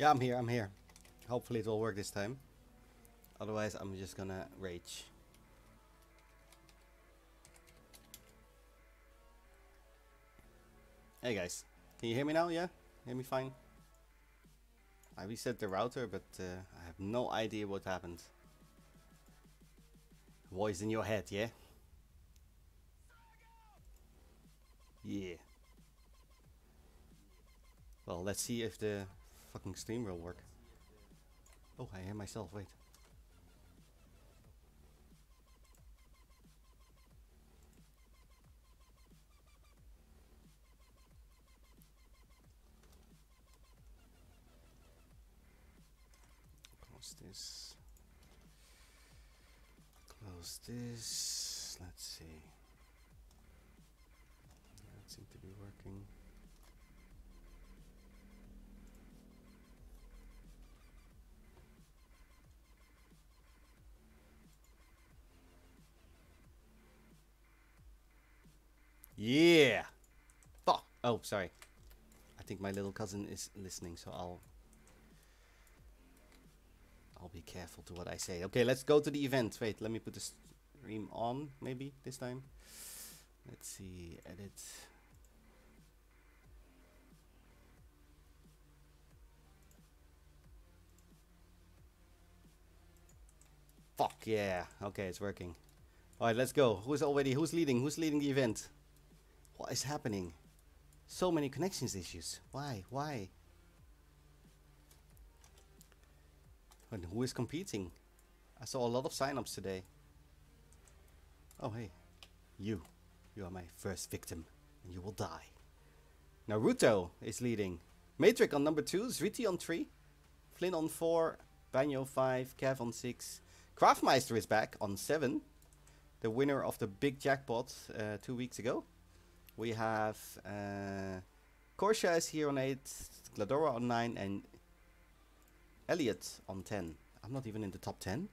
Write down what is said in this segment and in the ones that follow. Yeah, I'm here, I'm here. Hopefully it will work this time. Otherwise, I'm just gonna rage. Hey guys, can you hear me now? Yeah? Hear me fine? I reset the router, but I have no idea what happened. Voice in your head, yeah? Yeah. Well, let's see if the fucking stream will work. Oh, I hear myself, wait. Close this, let's see, that seems to be working. Yeah! Fuck! Oh, sorry. I think my little cousin is listening, so I'll be careful to what I say. Okay, let's go to the event. Wait, let me put the stream on, maybe, this time. Let's see, edit. Fuck, yeah. Okay, it's working. Alright, let's go. Who's leading? Who's leading the event? What is happening? So many connections issues. Why? And who is competing? I saw a lot of sign-ups today. Oh hey, you are my first victim, and you will die. Naruto is leading. Matrix on number 2, Zrittie on 3, Flynn on 4, Banyo 5, Kev on 6, Craftmeister is back on 7, the winner of the big jackpot 2 weeks ago. We have Corsia is here on 8, Gladora on 9, and Elliot on 10. I'm not even in the top 10.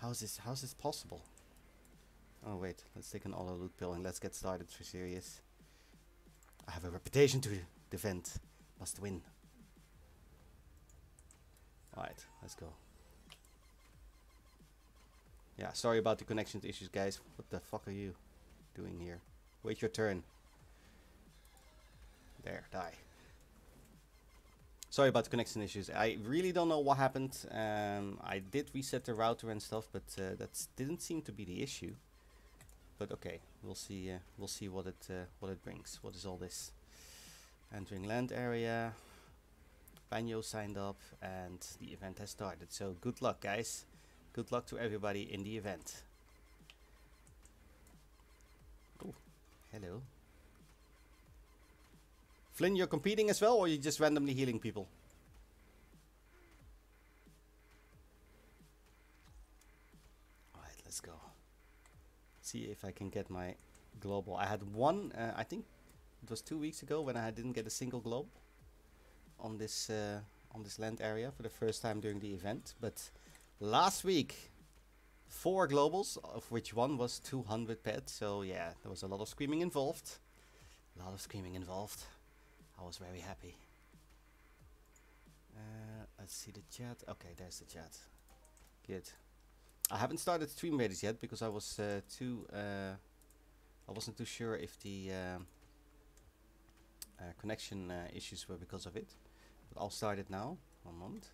How's this possible? Oh wait, let's take an auto loot pill and let's get started for serious. I have a reputation to defend. Must win. Alright, let's go. Yeah, sorry about the connection issues guys. What the fuck are you doing here? Wait your turn. There, die. Sorry about the connection issues. I really don't know what happened. I did reset the router and stuff, but that didn't seem to be the issue. But okay, we'll see. We'll see what it brings. What is all this? Entering land area. Banyo signed up, and the event has started. So good luck, guys. Good luck to everybody in the event. Oh, hello. Flynn, you're competing as well, or you're just randomly healing people? Alright, let's go. See if I can get my global. I had one, I think it was 2 weeks ago when I didn't get a single globe on this land area for the first time during the event. But last week, 4 globals, of which one was 200 pets. So yeah, there was a lot of screaming involved. I was very happy. Let's see the chat. Okay, there's the chat. Good. I haven't started Stream Raiders yet because I was I wasn't too sure if the connection issues were because of it. But I'll start it now. One moment.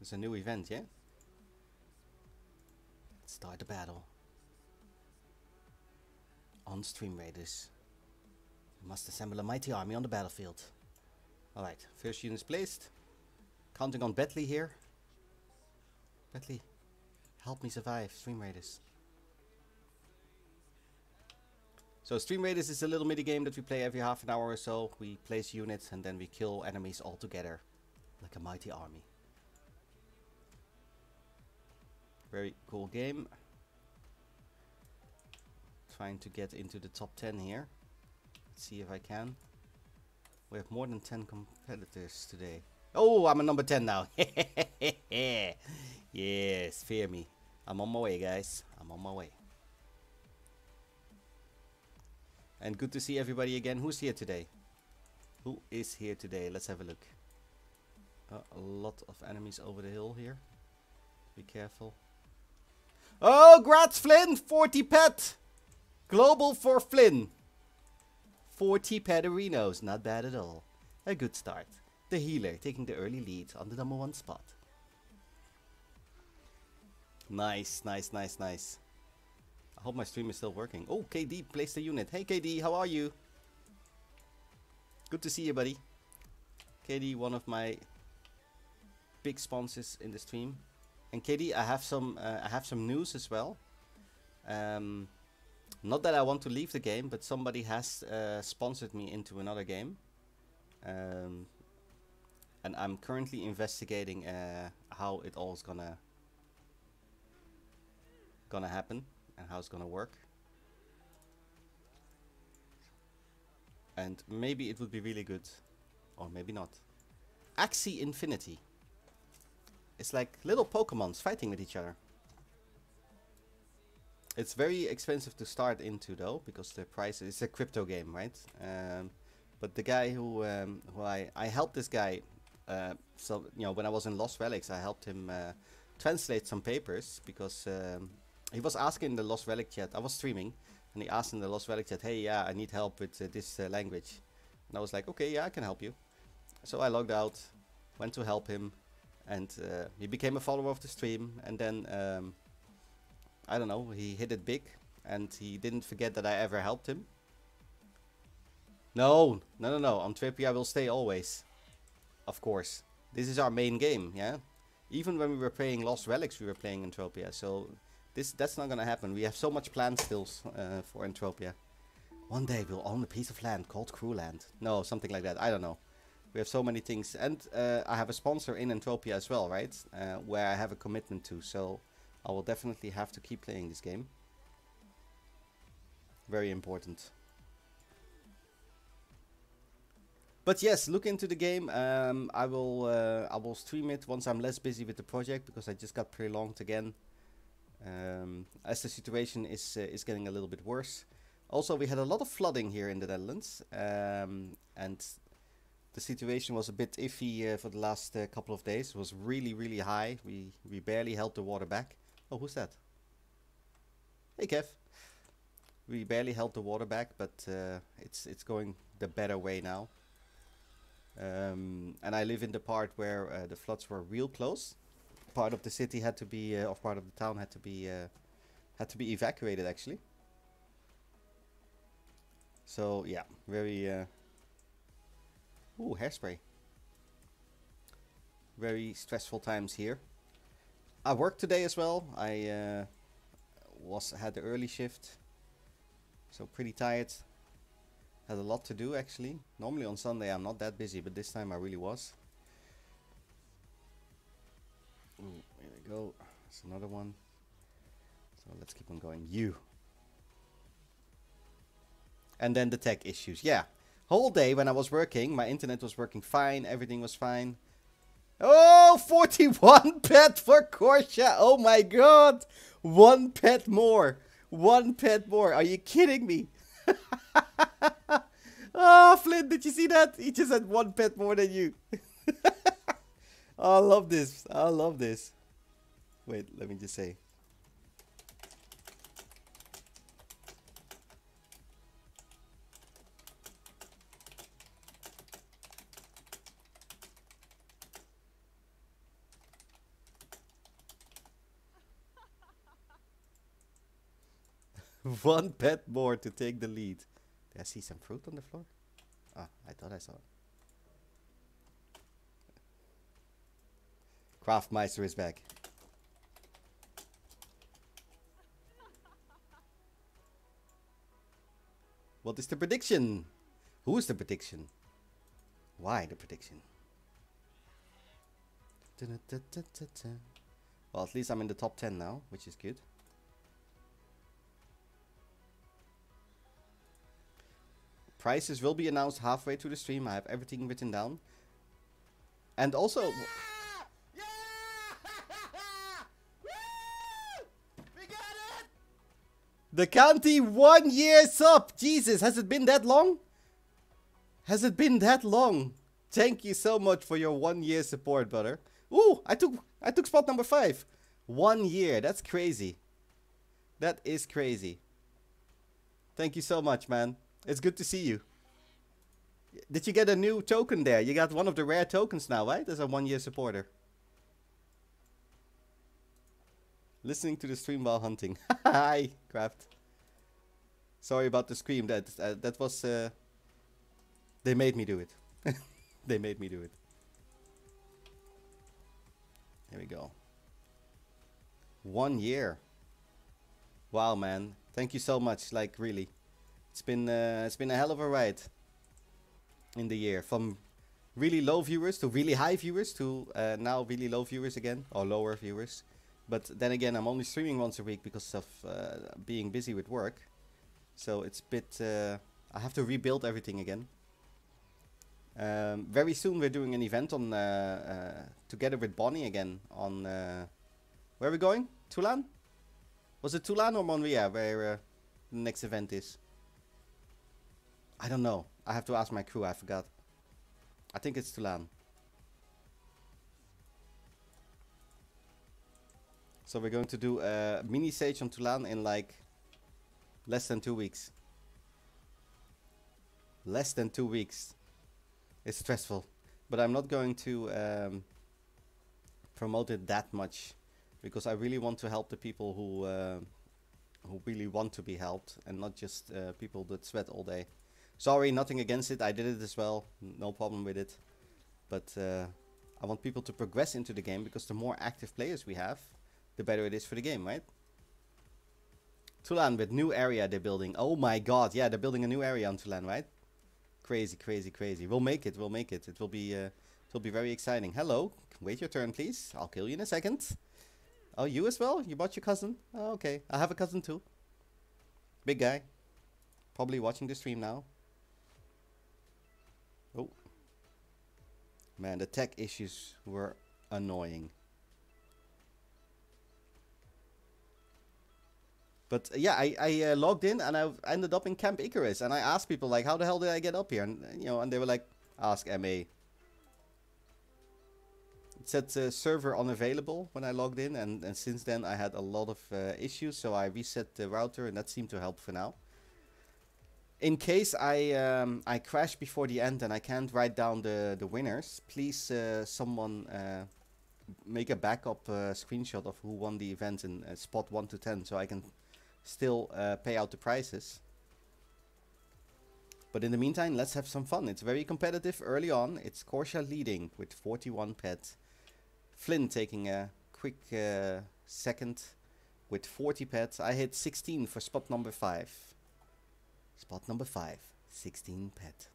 It's a new event, yeah. Let's start the battle on Stream Raiders. You must assemble a mighty army on the battlefield. Alright, first unit is placed. Counting on Bentley here. Bentley, help me survive Stream Raiders. So Stream Raiders is a little mini game that we play every half an hour or so. We place units and then we kill enemies all together. Like a mighty army. Very cool game. Trying to get into the top 10 here. See if I can. We have more than 10 competitors today. Oh, I'm a number 10 now. Yes, fear me. I'm on my way, guys. I'm on my way. And good to see everybody again. Who's here today? Who is here today? Let's have a look. A lot of enemies over the hill here. Be careful. Oh, grats Flynn! 40 pet! Global for Flynn. 40 pederinos, not bad at all. A good start. The healer taking the early lead on the #1 spot. Nice, nice, nice, nice. I hope my stream is still working. Oh, KD placed a unit. Hey KD, how are you? Good to see you, buddy. KD, one of my big sponsors in the stream. And KD, I have some news as well. Not that I want to leave the game, but somebody has sponsored me into another game, and I'm currently investigating how it all is gonna happen and how it's gonna work. And maybe it would be really good, or maybe not. Axie Infinity. It's like little Pokemons fighting with each other. It's very expensive to start into though, because the price is a crypto game, right? But the guy who I helped this guy, so you know, when I was in Lost Relics, I helped him translate some papers because he was asking the Lost Relic chat. I was streaming, and he asked in the Lost Relic chat, "Hey, yeah, I need help with this language," and I was like, "Okay, yeah, I can help you." So I logged out, went to help him. And he became a follower of the stream, and then, I don't know, he hit it big, and he didn't forget that I ever helped him. No, no, no, no, Entropia will stay always. Of course. This is our main game, yeah? Even when we were playing Lost Relics, we were playing Entropia, so that's not gonna happen. We have so much planned still for Entropia. One day we'll own a piece of land called Crewland. No, something like that, I don't know. We have so many things, and I have a sponsor in Entropia as well, right? Where I have a commitment to, so I will definitely have to keep playing this game. Very important. But yes, look into the game. I will stream it once I'm less busy with the project, because I just got prolonged again. As the situation is getting a little bit worse. Also, we had a lot of flooding here in the Netherlands, and the situation was a bit iffy for the last couple of days. It was really, really high. We barely held the water back. Oh, who's that? Hey, Kev. We barely held the water back, but it's going the better way now. And I live in the part where the floods were real close. Part of the city had to be, or part of the town had to be evacuated actually. So yeah, very. Ooh, hairspray. Very stressful times here. I worked today as well. I had the early shift, so pretty tired. Had a lot to do actually. Normally on Sunday I'm not that busy, but this time I really was. Ooh, here we go. That's another one. So let's keep on going. You. And then the tech issues. Yeah. Whole day when I was working, my internet was working fine, everything was fine. Oh, 41 pet for Corsia. Oh my god. One pet more. One pet more. Are you kidding me? Oh, Flynn, did you see that? He just had one pet more than you. Oh, I love this. I love this. Wait, let me just say. One pet more to take the lead. Did I see some fruit on the floor? Ah, I thought I saw it. Craftmeister is back. What is the prediction? Who is the prediction? Why the prediction? Well, at least I'm in the top 10 now, which is good. Prices will be announced halfway through the stream. I have everything written down. And also... Yeah! Yeah! Woo! We got it! The county 1 year sub! Jesus, has it been that long? Has it been that long? Thank you so much for your 1 year support, brother. Ooh, I took spot number 5. 1 year, that's crazy. That is crazy. Thank you so much, man. It's good to see you. Did you get a new token there? You got one of the rare tokens now, right? As a 1 year supporter. Listening to the stream while hunting. Hi, Craft. Sorry about the scream. That was... they made me do it. They made me do it. Here we go. 1 year. Wow, man. Thank you so much. Like, really. It's been a hell of a ride. In the year. From really low viewers to really high viewers to now really low viewers again. Or lower viewers. But then again, I'm only streaming once a week because of being busy with work. So it's a bit... I have to rebuild everything again. Very soon we're doing an event on together with Bonnie again. On where are we going? Toulan? Was it Toulan or Monria where the next event is? I don't know. I have to ask my crew. I forgot. I think it's Toulan. So we're going to do a mini stage on Toulan in like less than 2 weeks. Less than 2 weeks. It's stressful. But I'm not going to promote it that much. Because I really want to help the people who really want to be helped. And not just people that sweat all day. Sorry, nothing against it. I did it as well. No problem with it. But I want people to progress into the game. Because the more active players we have... the better it is for the game, right? Toulan with new area they're building. Oh my god, yeah, they're building a new area on Toulan, right? Crazy, crazy, crazy. We'll make it, we'll make it. It will be very exciting. Hello, wait your turn, please. I'll kill you in a second. Oh, you as well? You bought your cousin? Oh, okay, I have a cousin too. Big guy. Probably watching the stream now. Oh. Man, the tech issues were annoying. But yeah, I logged in and I ended up in Camp Icarus. And I asked people, like, how the hell did I get up here? And, you know, and they were like, ask MA. It said server unavailable when I logged in. And since then, I had a lot of issues. So I reset the router and that seemed to help for now. In case I crash before the end and I can't write down the winners, please someone make a backup screenshot of who won the event in spot 1 to 10 so I can... still pay out the prices. But in the meantime, let's have some fun. It's very competitive early on. It's Corsia leading with 41 pet. Flynn taking a quick second with 40 pet. I hit 16 for spot number 5. Spot number 5. 16 pet.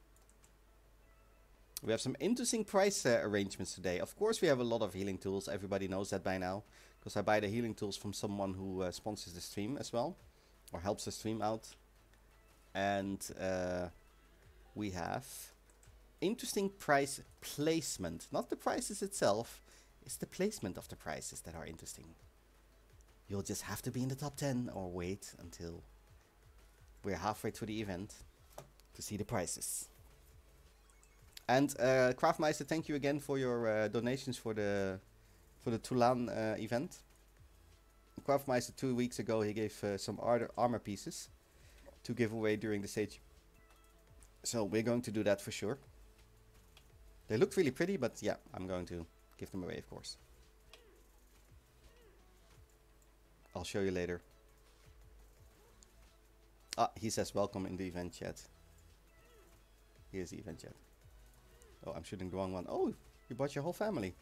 We have some interesting price arrangements today. Of course, we have a lot of healing tools. Everybody knows that by now. Because I buy the healing tools from someone who sponsors the stream as well. Or helps the stream out. And we have interesting price placement. Not the prices itself. It's the placement of the prices that are interesting. You'll just have to be in the top 10 or wait until we're halfway through the event to see the prices. And Craftmeister, thank you again for your donations for the... for the Toulan event. Craftmeister 2 weeks ago he gave some armor pieces to give away during the stage. So we're going to do that for sure. They look really pretty, but yeah, I'm going to give them away of course. I'll show you later. Ah, he says welcome in the event chat. Here's the event chat. Oh, I'm shooting the wrong one. Oh, you bought your whole family.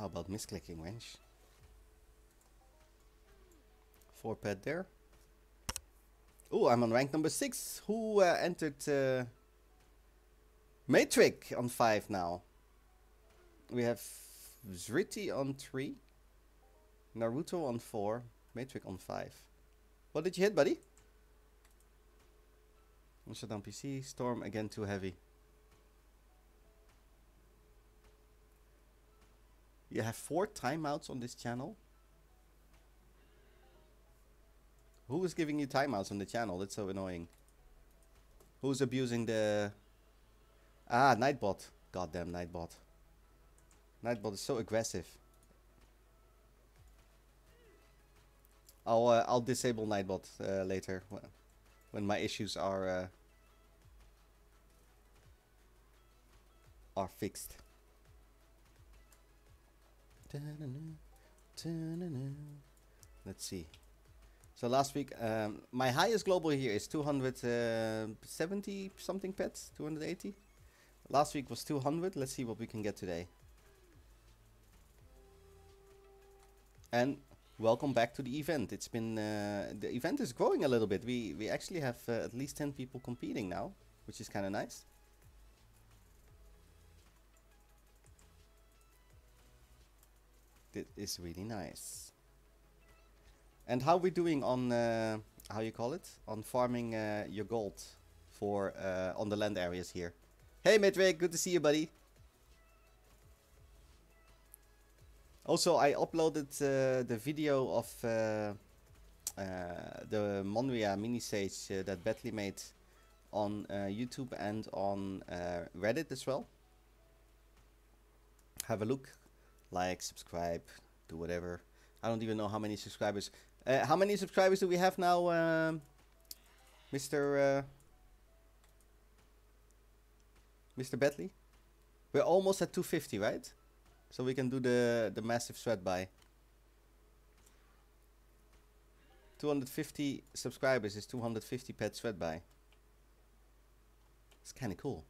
How about misclicking, Wrench? 4 pet there. Oh, I'm on rank number 6. Who entered Matrix on 5 now? We have Zrittie on 3. Naruto on 4. Matrix on 5. What did you hit, buddy? On shutdown PC. Storm again too heavy. You have 4 timeouts on this channel. Who is giving you timeouts on the channel? That's so annoying. Who's abusing the... Ah, Nightbot. Goddamn Nightbot. Nightbot is so aggressive. I'll disable Nightbot later when my issues are fixed. Let's see. So last week, my highest global here is 270 something pets, 280. Last week was 200. Let's see what we can get today. And welcome back to the event. It's been the event is growing a little bit. We actually have at least 10 people competing now, which is kind of nice. It is really nice. And how we doing on how you call it, on farming your gold for on the land areas here? Hey Matrix, good to see you, buddy. Also, I uploaded the video of the Monria mini stage that Bentley made on YouTube and on Reddit as well. Have a look. Like, subscribe, do whatever. I don't even know how many subscribers. How many subscribers do we have now, Mr. Bentley? We're almost at 250, right? So we can do the massive sweat buy. 250 subscribers is 250 pet sweat buy. It's kind of cool.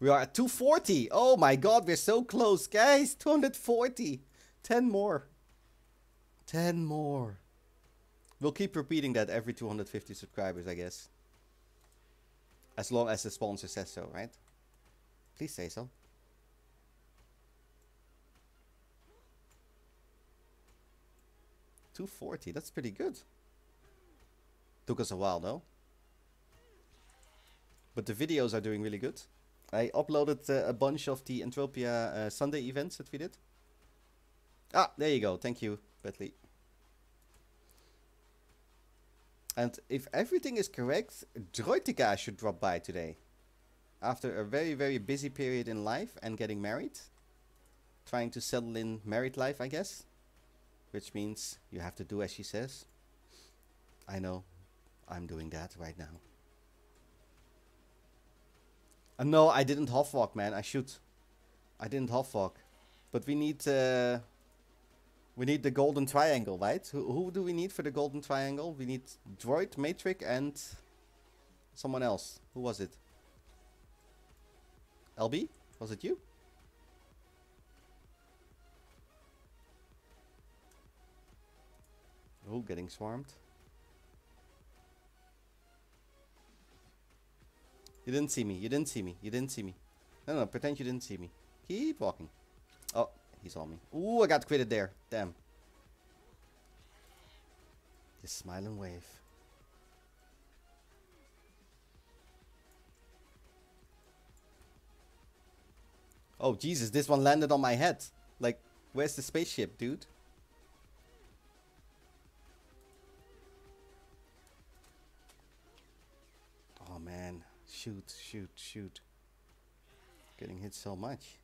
We are at 240. Oh my god, we're so close, guys. 240. 10 more. 10 more. We'll keep repeating that every 250 subscribers, I guess. As long as the sponsor says so, right? Please say so. $240, that's pretty good. Took us a while though. But the videos are doing really good. I uploaded a bunch of the Entropia Sunday events that we did. Ah, there you go. Thank you, Bentley. And if everything is correct, Droitica should drop by today. After a very, very busy period in life and getting married. Trying to settle in married life, I guess. Which means you have to do as she says. I know. I'm doing that right now. No, I didn't half walk, man. I should. I didn't half walk. But we need the golden triangle, right? Who do we need for the golden triangle? We need Droid, Matrix, and someone else. Who was it? LB? Was it you? Oh, getting swarmed. You didn't see me. You didn't see me. You didn't see me. No, no. Pretend you didn't see me. Keep walking. Oh, he saw me. Ooh, I got critted there. Damn. Just smile and wave. Oh, Jesus. This one landed on my head. Like, where's the spaceship, dude? Oh, man. Shoot, shoot, shoot. Getting hit so much.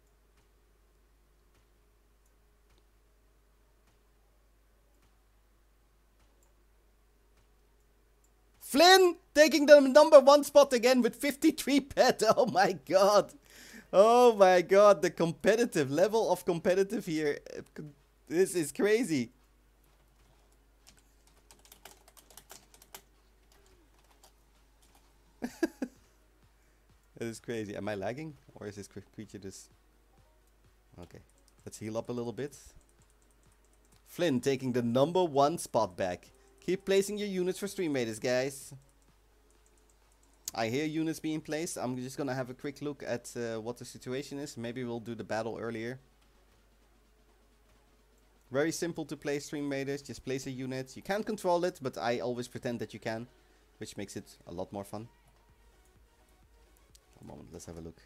Flynn taking the #1 spot again with 53 pet. Oh my god. Oh my god. The competitive level of competitive here. This is crazy. That is crazy. Am I lagging? Or is this creature just... Okay. Let's heal up a little bit. Flynn taking the #1 spot back. Keep placing your units for Stream Raiders, guys. I hear units being placed. I'm just going to have a quick look at what the situation is. Maybe we'll do the battle earlier. Very simple to play Stream Raiders. Just place a unit. You can't control it, but I always pretend that you can. Which makes it a lot more fun. Moment, let's have a look.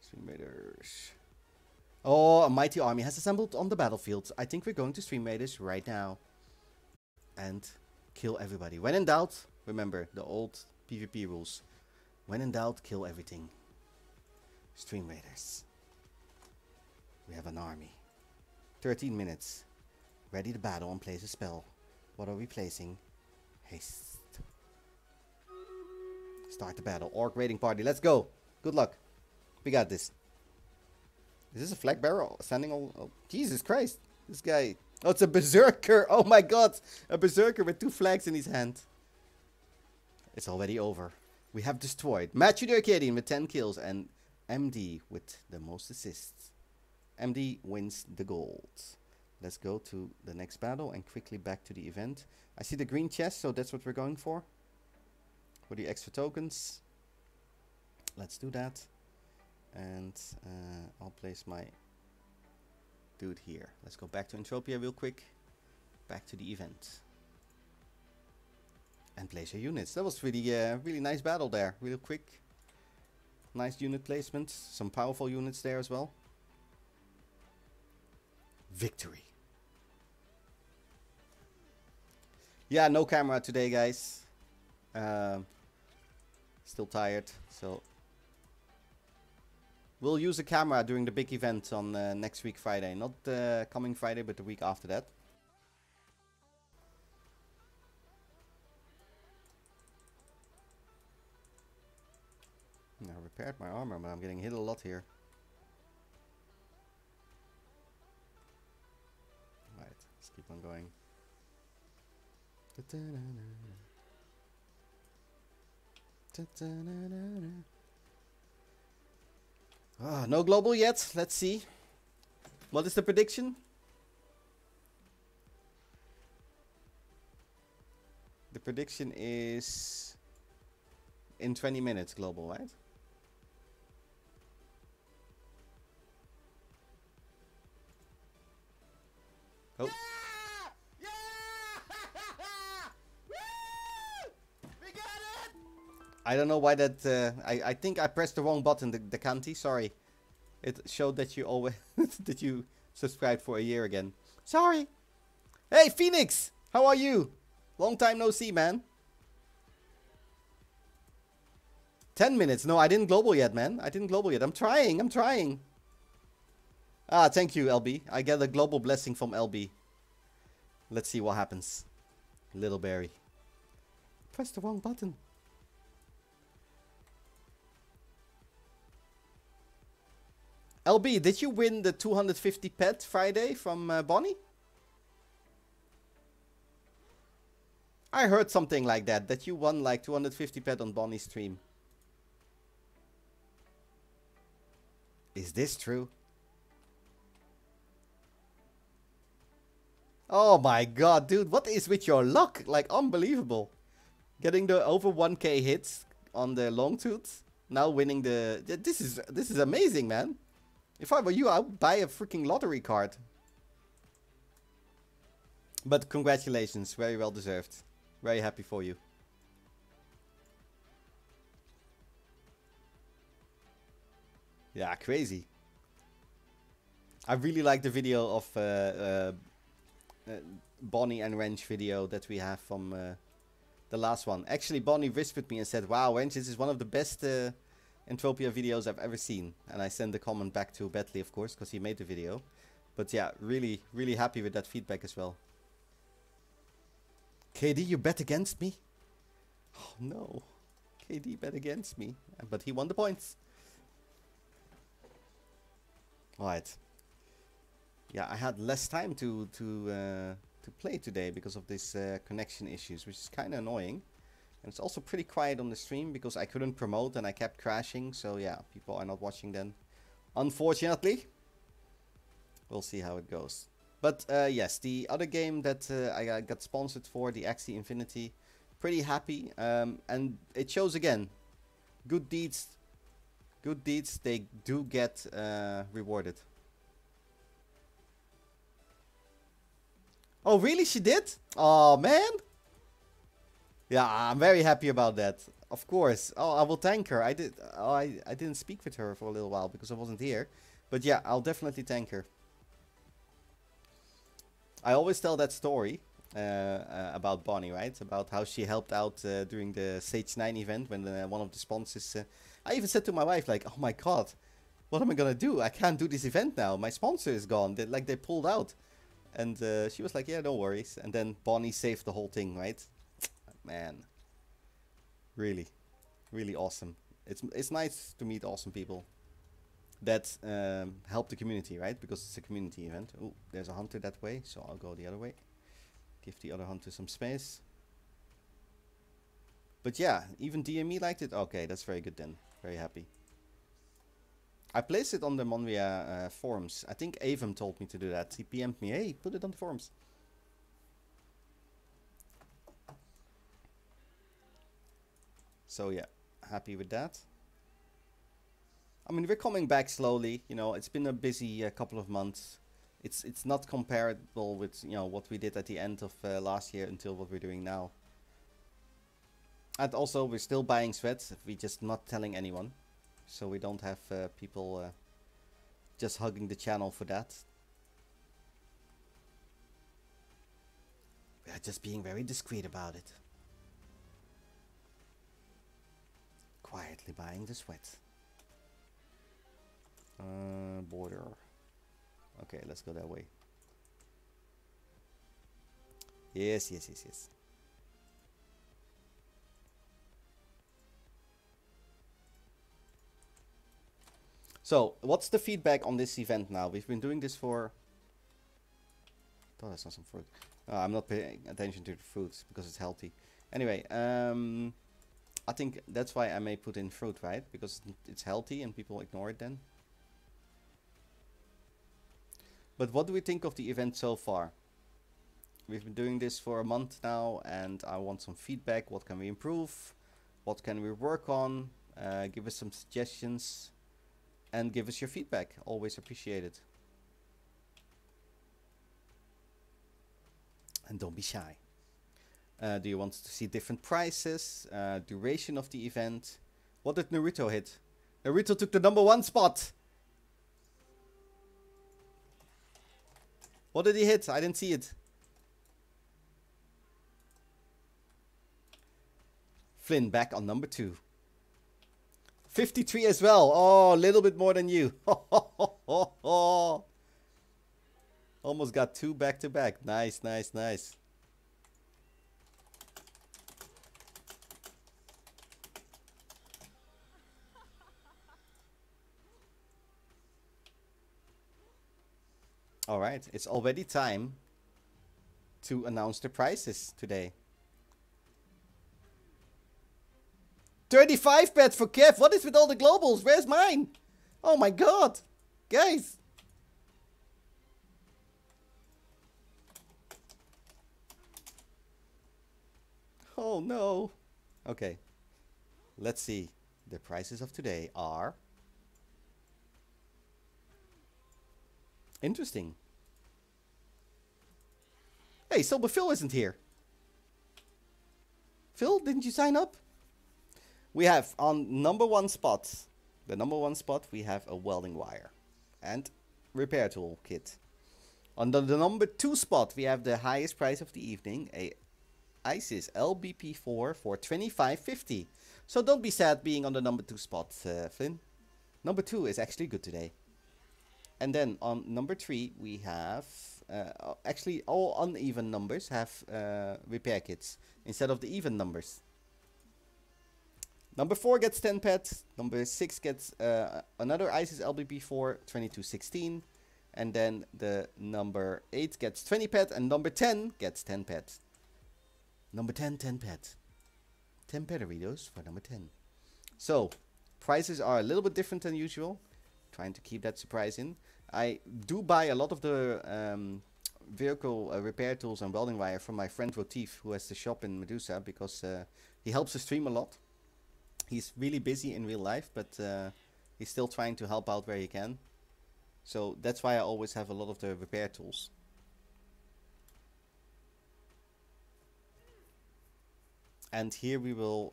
Stream Raiders. Oh, a mighty army has assembled on the battlefield. I think we're going to Stream Raiders right now. and kill everybody. When in doubt, remember the old PvP rules. When in doubt, kill everything. Stream Raiders. We have an army. 13 minutes. Ready to battle and place a spell. What are we placing? Haste. Start the battle. Orc raiding party. Let's go. Good luck. We got this. Is this a flag bearer? Standing all... Oh, Jesus Christ. This guy... Oh, it's a berserker. Oh my god. A berserker with two flags in his hand. It's already over. We have destroyed Matthew the Arcadian with 10 kills and MD with the most assists. MD wins the gold. Let's go to the next battle and quickly back to the event. I see the green chest, so that's what we're going for. For the extra tokens. Let's do that. And I'll place my dude here. Let's go back to Entropia real quick. Back to the event. And place your units. That was really, really nice battle there. Real quick. Nice unit placement. Some powerful units there as well. Victory. Yeah, no camera today, guys. Still tired, so... We'll use a camera during the big event on next week Friday. Not the coming Friday, but the week after that. I repaired my armor, but I'm getting hit a lot here. Right, let's keep on going. Ah, no global yet. Let's see. What is the prediction? The prediction is in 20 minutes global, right? Oh. Yeah! Yeah! We got it! I don't know why that... I think I pressed the wrong button, the Kanti. Sorry. It showed that you always... that you subscribed for a year again. Sorry! Hey, Phoenix! How are you? Long time no see, man. 10 minutes. No, I didn't global yet, man. I didn't global yet. I'm trying. I'm trying. Ah, thank you, LB. I get a global blessing from LB. Let's see what happens. Little Berry. Press the wrong button. LB, did you win the 250 pet Friday from Bonnie? I heard something like that. That you won like 250 pet on Bonnie's stream. Is this true? Oh my god, dude, what is with your luck? Like, unbelievable. Getting the over 1k hits on the long tooth. Now winning the... This is amazing, man. If I were you, I would buy a freaking lottery card. But congratulations, very well deserved. Very happy for you. Yeah, crazy. I really like the video of Bonnie and Wrench video that we have from the last one. Actually, Bonnie whispered me and said, wow, Wrench, this is one of the best Entropia videos I've ever seen. And I sent the comment back to Bentley, of course, because he made the video. But yeah, really, really happy with that feedback as well. KD, you bet against me? Oh, no. KD bet against me. But he won the points. Alright. Yeah, I had less time to play today because of this connection issues, which is kind of annoying. And it's also pretty quiet on the stream because I couldn't promote and I kept crashing. So yeah, people are not watching then. Unfortunately. We'll see how it goes. But yes, the other game that I got sponsored for, the Axie Infinity. Pretty happy. And it shows again. Good deeds... Good deeds, they do get rewarded. Oh, really? She did? Oh, man. Yeah, I'm very happy about that. Of course. Oh, I will thank her. I did. Oh, I didn't speak with her for a little while because I wasn't here. But yeah, I'll definitely thank her. I always tell that story about Bonnie, right? About how she helped out during the Stage 9 event when one of the sponsors... I even said to my wife, like, oh my god, what am I gonna do? I can't do this event now. My sponsor is gone. They pulled out. And she was like, yeah, no worries. And then Bonnie saved the whole thing, right? Man. Really. Really awesome. It's nice to meet awesome people that help the community, right? Because it's a community event. Oh, there's a hunter that way, so I'll go the other way. Give the other hunter some space. But yeah, even DME liked it. Okay, that's very good then. Very happy. I placed it on the Monria forums. I think Avum told me to do that. He PM'd me. Hey, put it on the forums. So yeah, happy with that. I mean, we're coming back slowly. You know, it's been a busy couple of months. It's not comparable with, you know, what we did at the end of last year until what we're doing now. And also, we're still buying sweats. We're just not telling anyone. So we don't have people just hugging the channel for that. We are just being very discreet about it. Quietly buying the sweat. Border. Okay, let's go that way. Yes, yes, yes, yes. So, what's the feedback on this event now? We've been doing this for... Oh, that's not some fruit. Oh, I'm not paying attention to the fruits because it's healthy. Anyway, I think that's why I may put in fruit, right? Because it's healthy and people ignore it then. But what do we think of the event so far? We've been doing this for a month now and I want some feedback. What can we improve? What can we work on? Give us some suggestions. And give us your feedback. Always appreciate it. And don't be shy. Do you want to see different prices? Duration of the event? What did Naruto hit? Naruto took the #1 spot! What did he hit? I didn't see it. Flynn back on #2. 53 as well. Oh, a little bit more than you. Almost got two back to back. Nice, nice, nice. All right. It's already time to announce the prices today. 35 bet for Kev. What is with all the globals? Where's mine? Oh my god. Guys. Oh no. Okay. Let's see. The prices of today are... Interesting. Hey, so but Phil isn't here. Phil, didn't you sign up? We have on #1 spot, the #1 spot, we have a welding wire and repair tool kit. On the #2 spot, we have the highest price of the evening, a ISIS LBP4 for $25.50. So don't be sad being on the #2 spot, Flynn. #2 is actually good today. And then on #3, we have, actually all uneven numbers have repair kits instead of the even numbers. #4 gets 10 pets. #6 gets another ISIS LBP4, 2216. And then the #8 gets 20 pet. And #10 gets 10 pet. Number 10, 10 pet. 10 petaritos for #10. So, prices are a little bit different than usual. Trying to keep that surprise in. I do buy a lot of the vehicle repair tools and welding wire from my friend Rotif, who has the shop in Medusa, because he helps the stream a lot. He's really busy in real life, but he's still trying to help out where he can. So that's why I always have a lot of the repair tools. And here we will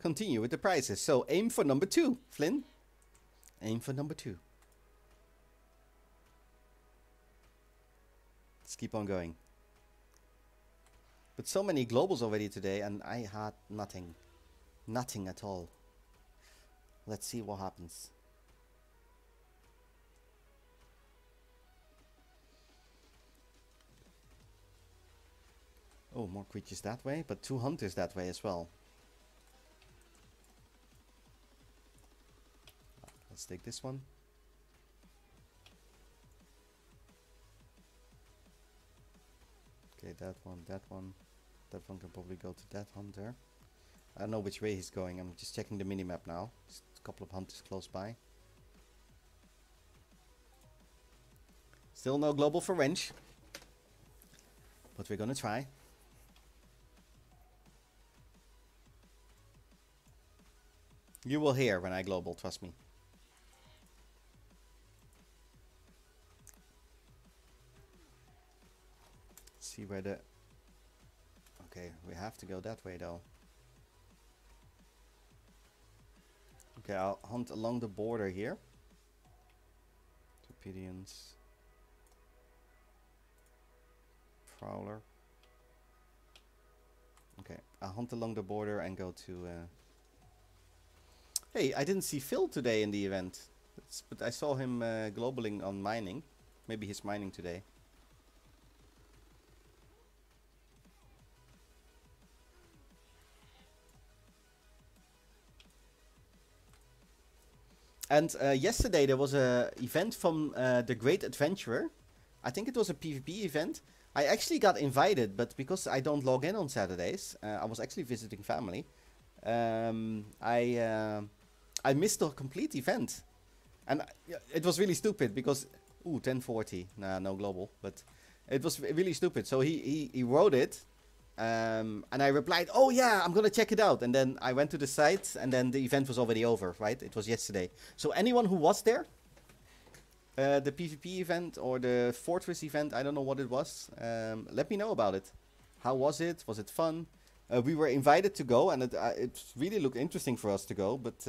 continue with the prices. So aim for #2, Flynn. Aim for #2. Let's keep on going. But so many globals already today, and I had nothing. Nothing at all. Let's see what happens. Oh, more creatures that way, but 2 hunters that way as well. Let's take this one. Okay, that one, that one. That one can probably go to that hunter. I don't know which way he's going. I'm just checking the minimap now. Just a couple of hunters close by. Still no global for Wrench. But we're gonna try. You will hear when I global, trust me. See where the... Okay, we have to go that way though. Okay, I'll hunt along the border here. Torpedians. Prowler. Okay, I'll hunt along the border and go to... Hey, I didn't see Phil today in the event. But I saw him globaling on mining. Maybe he's mining today. And yesterday there was a event from The Great Adventurer. I think it was a PvP event. I actually got invited, but because I don't log in on Saturdays, I was actually visiting family. I missed the complete event. And it was really stupid because... Ooh, 1040. Nah, no global. But it was really stupid. So he wrote it. And I replied, oh yeah, I'm gonna check it out. And then I went to the site and then the event was already over, right? It was yesterday. So anyone who was there, the PvP event or the Fortress event, I don't know what it was, let me know about it. How was it? Was it fun? We were invited to go and it really looked interesting for us to go, but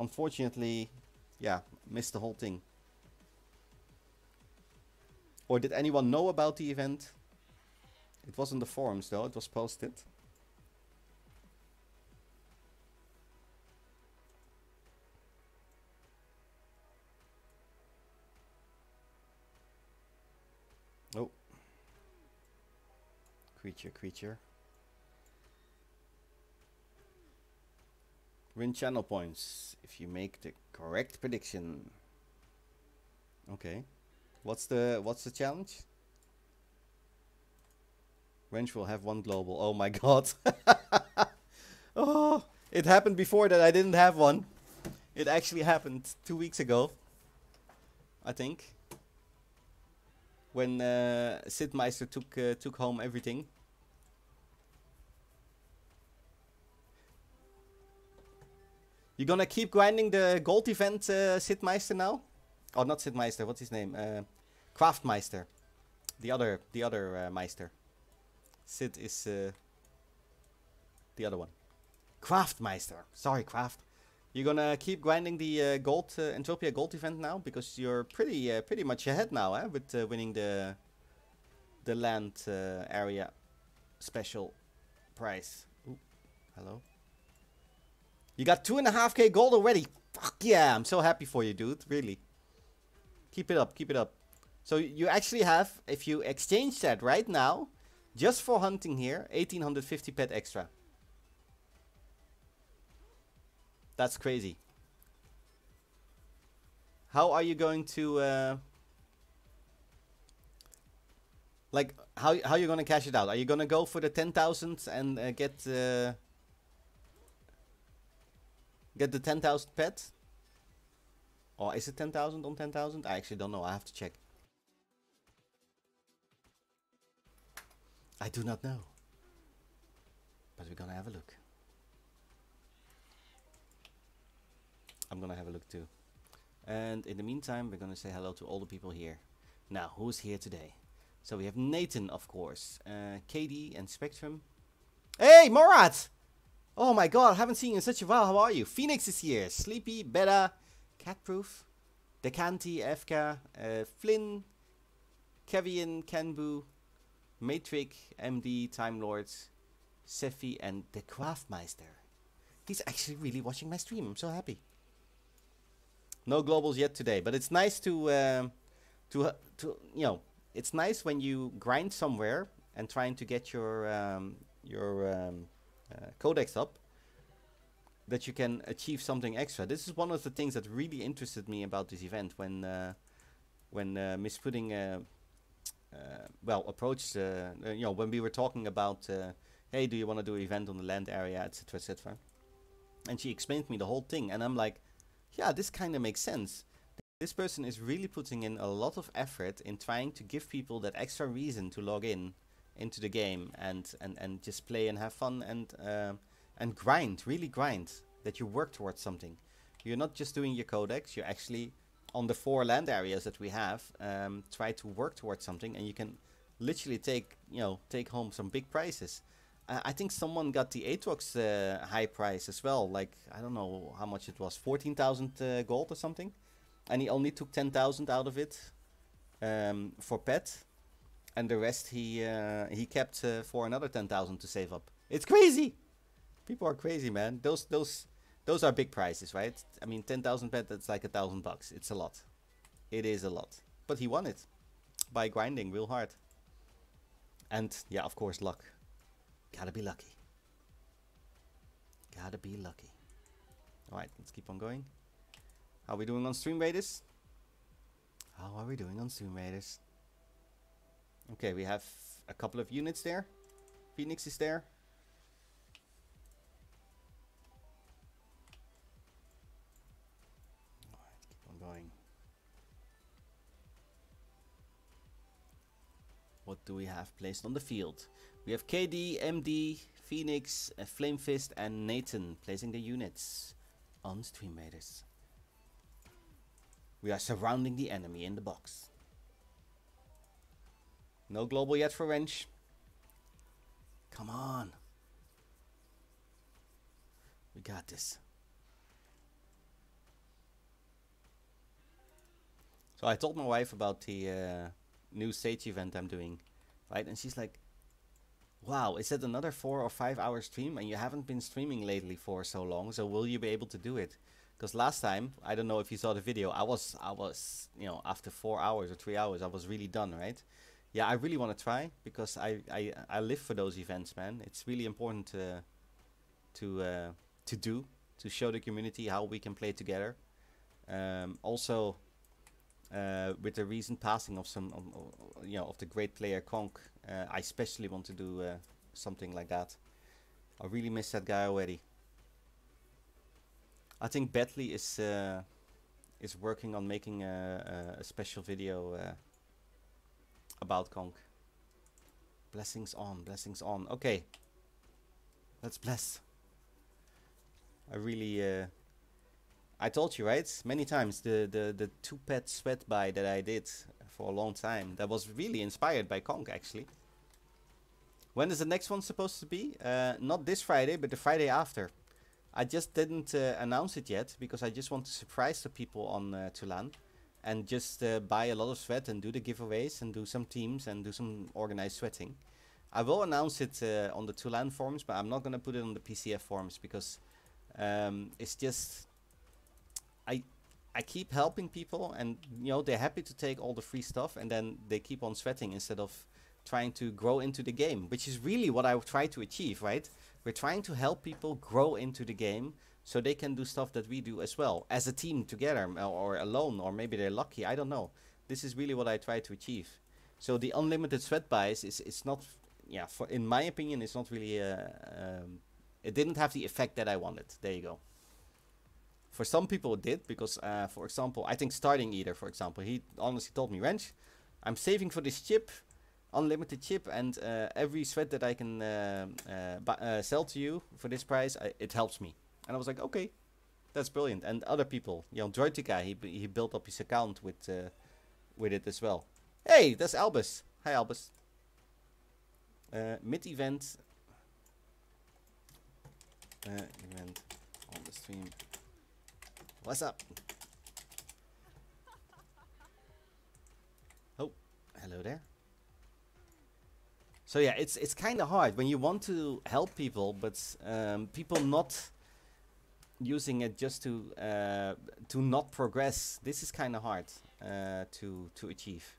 unfortunately, yeah, missed the whole thing. Or did anyone know about the event? It was on the forums though, it was posted. Oh. Creature, creature. Win channel points if you make the correct prediction. Okay. What's the challenge? Wrench will have 1 global. Oh my god. Oh, it happened before that I didn't have one. It actually happened 2 weeks ago, I think. When Sid Meister took home everything. You gonna keep grinding the gold event, Sid Meister now? Oh, not Sid Meister. What's his name? Craftmeister. The other Meister. Sid is the other one. Craftmeister. Sorry, Craft. You're gonna keep grinding the gold Entropia gold event now because you're pretty much ahead now, eh? With winning the land area special prize. Ooh, hello. You got 2.5K gold already. Fuck yeah! I'm so happy for you, dude. Really. Keep it up. Keep it up. So you actually have, if you exchange that right now. Just for hunting here, 1850 pet extra. That's crazy. How are you going to... like, how are you going to cash it out? Are you going to go for the 10,000 and get the 10,000 pet? Or is it 10,000 on 10,000? I actually don't know. I have to check. I do not know, but we're gonna have a look. I'm gonna have a look too. And in the meantime, we're gonna say hello to all the people here. Now, who's here today? So we have Nathan, of course, KD and Spectrum. Hey, Morat! Oh my god, I haven't seen you in such a while. How are you? Phoenix is here. Sleepy, Beta, Catproof, Decanti, FK, Flynn, Kevian, Kenbu, Matrix, MD, Time Lords, Seffi, and the Craftmeister. He's actually really watching my stream. I'm so happy. No globals yet today, but it's nice to you know, it's nice when you grind somewhere and trying to get your codex up, that you can achieve something extra. This is one of the things that really interested me about this event when Miss Pudding well approached you know, when we were talking about hey, do you want to do an event on the land area, etc, etc, and she explained me the whole thing, and I'm like, yeah, this kind of makes sense. This person is really putting in a lot of effort in trying to give people that extra reason to log in into the game and just play and have fun and grind, really grind, that you work towards something. You're not just doing your codex, you're actually on the 4 land areas that we have, try to work towards something, and you can literally take, you know, take home some big prizes. I think someone got the Aatrox high prize as well, like, I don't know how much it was, 14,000 gold or something, and he only took 10,000 out of it for pet, and the rest he kept for another 10,000 to save up. It's crazy! People are crazy, man. Those are big prizes, right? I mean, 10,000 pet, that's like $1,000 bucks. It's a lot. It is a lot. But he won it by grinding real hard. And yeah, of course, luck. Gotta be lucky. Gotta be lucky. Alright, let's keep on going. How are we doing on Stream Raiders? How are we doing on Stream Raiders? Okay, we have a couple of units there. Phoenix is there. Alright, keep on going. What do we have placed on the field? We have KD, MD, Phoenix, Flame Fist, and Nathan placing the units on Stream Raiders. We are surrounding the enemy in the box. No global yet for Wrench. Come on. We got this. So I told my wife about the new Sage event I'm doing, right? And she's like, wow, is that another 4 or 5 hour stream? And you haven't been streaming lately for so long, so will you be able to do it? Because last time, I don't know if you saw the video, I was, you know, after 4 hours or 3 hours, I was really done, right? Yeah, I really want to try, because I live for those events, man. It's really important to show the community how we can play together. Also, with the recent passing of some, you know, of the great player Konk, I especially want to do something like that. I really miss that guy already. I think Bentley is working on making a special video about Konk. Blessings on, blessings on. Okay, let's bless. I really. I told you, right, many times, the 2-pet sweat buy that I did for a long time, that was really inspired by Konk, actually. When is the next one supposed to be? Not this Friday, but the Friday after. I just didn't announce it yet, because I just want to surprise the people on Toulan, and just buy a lot of sweat and do the giveaways and do some teams and do some organized sweating. I will announce it on the Toulan forums, but I'm not going to put it on the PCF forums, because it's just... I keep helping people, and you know, they're happy to take all the free stuff, and then they keep on sweating instead of trying to grow into the game, which is really what I try to achieve, right? We're trying to help people grow into the game so they can do stuff that we do as well, as a team together, or alone, or maybe they're lucky, I don't know. This is really what I try to achieve. So the unlimited sweat buys is, it's not, yeah, for, in my opinion, it's not really it didn't have the effect that I wanted. There you go. For some people it did, because for example, I think Starting Eater, for example, he honestly told me, Wrench, I'm saving for this chip, unlimited chip, and every sweat that I can sell to you for this price, it helps me. And I was like, okay, that's brilliant. And other people, you know, Droitica, he built up his account with it as well. Hey, that's Albus. Hi, Albus. Mid-event. Event on the stream. What's up? Oh, hello there. So yeah, it's kind of hard when you want to help people, but people not using it just to not progress. This is kind of hard to achieve.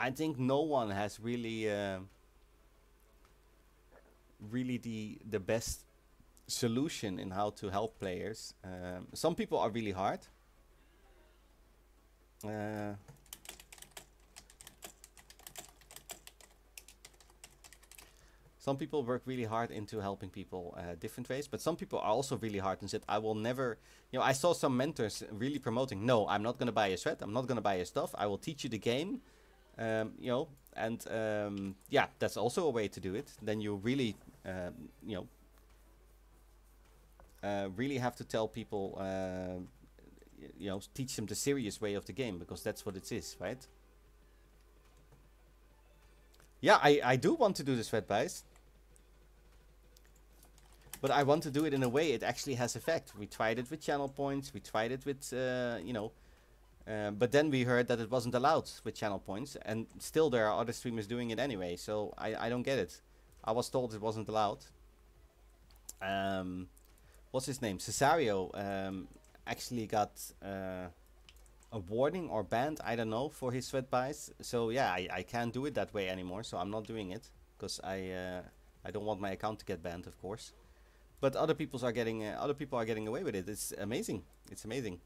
I think no one has really really the best solution in how to help players. Some people are really hard. Some people work really hard into helping people different ways, but some people are also really hard and said, I will never, you know, I saw some mentors really promoting, no, I'm not going to buy your sweat, I'm not going to buy your stuff, I will teach you the game, you know, and yeah, that's also a way to do it. Then you really, you know, really have to tell people, you know, teach them the serious way of the game, because that's what it is, right? Yeah, I do want to do the sweat buys, but I want to do it in a way it actually has effect. We tried it with channel points, we tried it with, you know, but then we heard that it wasn't allowed with channel points, and still there are other streamers doing it anyway, so I don't get it. I was told it wasn't allowed. What's his name? Cesario actually got a warning or banned, I don't know, for his sweat buys. So yeah, I can't do it that way anymore, so I'm not doing it, because I don't want my account to get banned, of course. But other people are getting away with it. It's amazing. It's amazing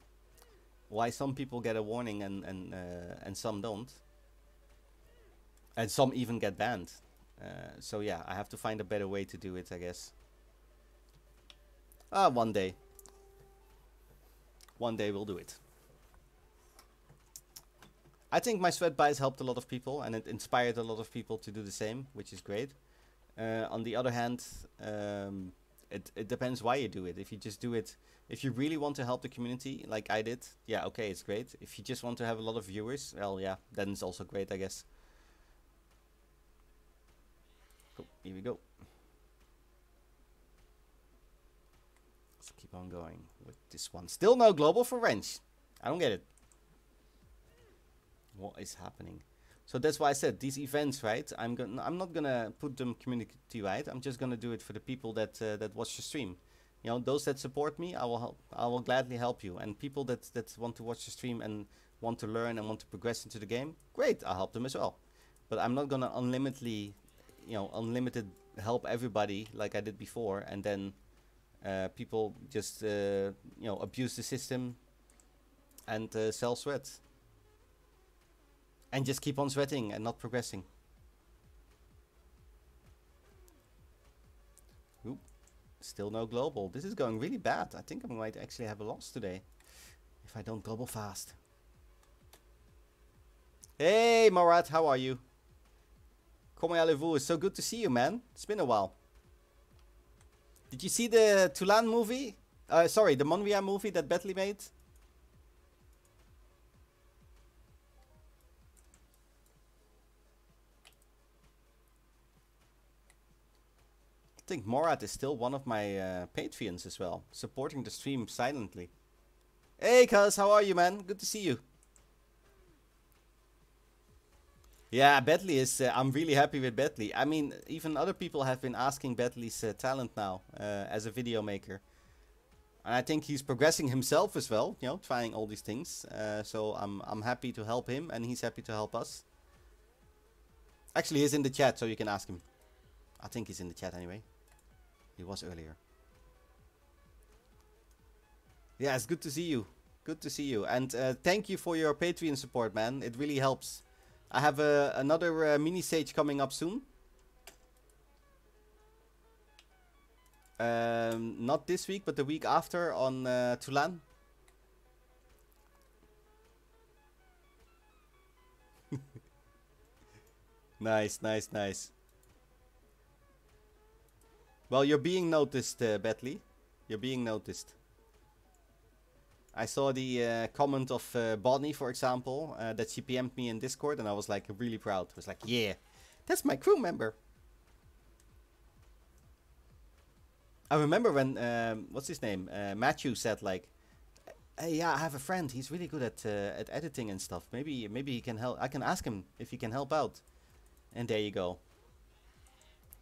why some people get a warning and some don't, and some even get banned. So yeah, I have to find a better way to do it, I guess. One day. One day we'll do it. I think my sweat buys helped a lot of people, and it inspired a lot of people to do the same, which is great. On the other hand, it depends why you do it. If you just do it, if you really want to help the community, like I did, yeah, okay, it's great. If you just want to have a lot of viewers, well, yeah, then it's also great, I guess. Cool. Here we go. Let's keep on going with this one. Still no global for Wrench. I don't get it. What is happening? So that's why I said these events, right? I'm not gonna put them community-wide. I'm just gonna do it for the people that that watch the stream. You know, those that support me, I will help. I will gladly help you. And people that want to watch the stream and want to learn and want to progress into the game, great, I'll help them as well. But I'm not gonna unlimitedly, you know, unlimited help everybody like I did before, and then people just you know, abuse the system and sell sweat. And just keep on sweating and not progressing. Oop. Still no global. This is going really bad. I think I might actually have a loss today if I don't global fast. Hey Marat, how are you? Comment allez-vous? It's so good to see you, man. It's been a while. Did you see the Toulan movie? Sorry, the Monria movie that Bentley made? I think Morat is still one of my Patreons as well, supporting the stream silently. Hey cuz, how are you, man? Good to see you. Yeah, Bentley is, I'm really happy with Bentley. I mean, even other people have been asking Bentley's talent now as a video maker. And I think he's progressing himself as well, you know, trying all these things. So I'm happy to help him, and he's happy to help us. Actually, he's in the chat, so you can ask him. I think he's in the chat anyway. He was earlier. Yeah, it's good to see you. Good to see you. And thank you for your Patreon support, man. It really helps. I have another mini stage coming up soon. Not this week, but the week after on Toulan. Nice, nice, nice. Well, you're being noticed, Bentley. You're being noticed. I saw the comment of Bonnie, for example, that she PM'd me in Discord, and I was like really proud. I was like, yeah, that's my crew member. I remember when, what's his name? Matthew said like, hey, yeah, I have a friend. He's really good at editing and stuff. Maybe he can help. I can ask him if he can help out. And there you go.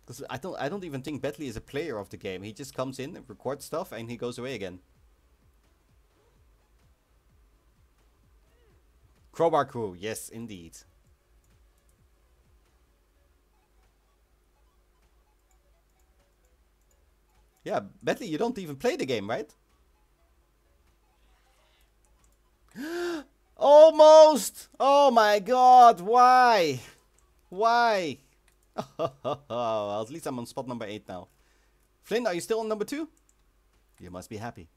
Because I don't even think Bentley is a player of the game. He just comes in and records stuff and he goes away again. Crowbar crew, yes indeed. Yeah, Bentley, you don't even play the game, right? Almost! Oh my god, why? Why? Well, at least I'm on spot number 8 now. Flynn, are you still on number 2? You must be happy.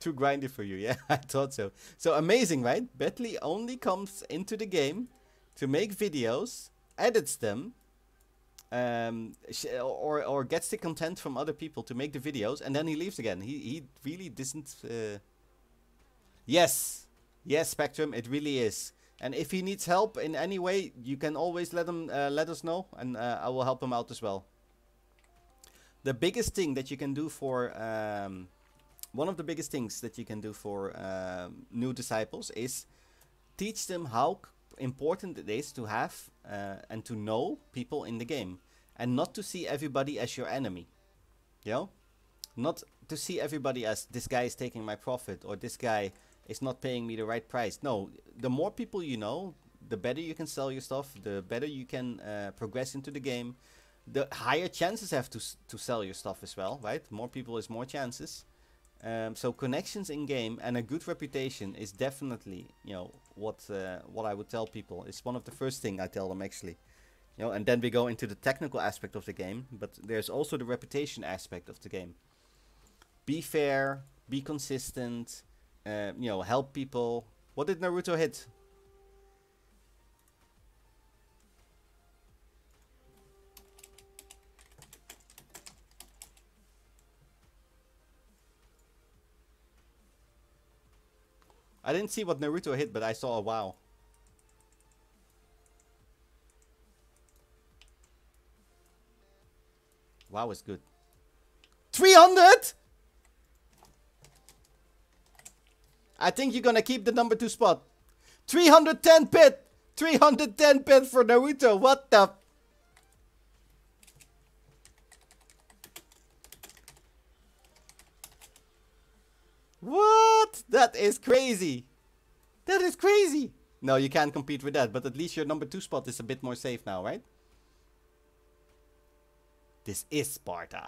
Too grindy for you, yeah, I thought so. So amazing, right? Bentley only comes into the game to make videos, edits them, or gets the content from other people to make the videos, and then he leaves again. He really doesn't... Yes! Yes, Spectrum, it really is. And if he needs help in any way, you can always let us know, and I will help him out as well. The biggest thing that you can do for... one of the biggest things that you can do for new disciples is teach them how important it is to have and to know people in the game, and not to see everybody as your enemy. You know, not to see everybody as this guy is taking my profit or this guy is not paying me the right price. No, the more people you know, the better you can sell your stuff, the better you can progress into the game, the higher chances have to sell your stuff as well, right? More people is more chances. So connections in game and a good reputation is definitely, you know, what I would tell people. It's one of the first thing I tell them, actually, you know. And then we go into the technical aspect of the game, but there's also the reputation aspect of the game. Be fair, be consistent, you know, help people. What did Naruto hit? I didn't see what Naruto hit, but I saw a wow. Wow is good. 300? I think you're gonna keep the number 2 spot. 310 pit! 310 pit for Naruto, what the... What? That is crazy. That is crazy. No, you can't compete with that, but at least your number 2 spot is a bit more safe now, right? This is Sparta.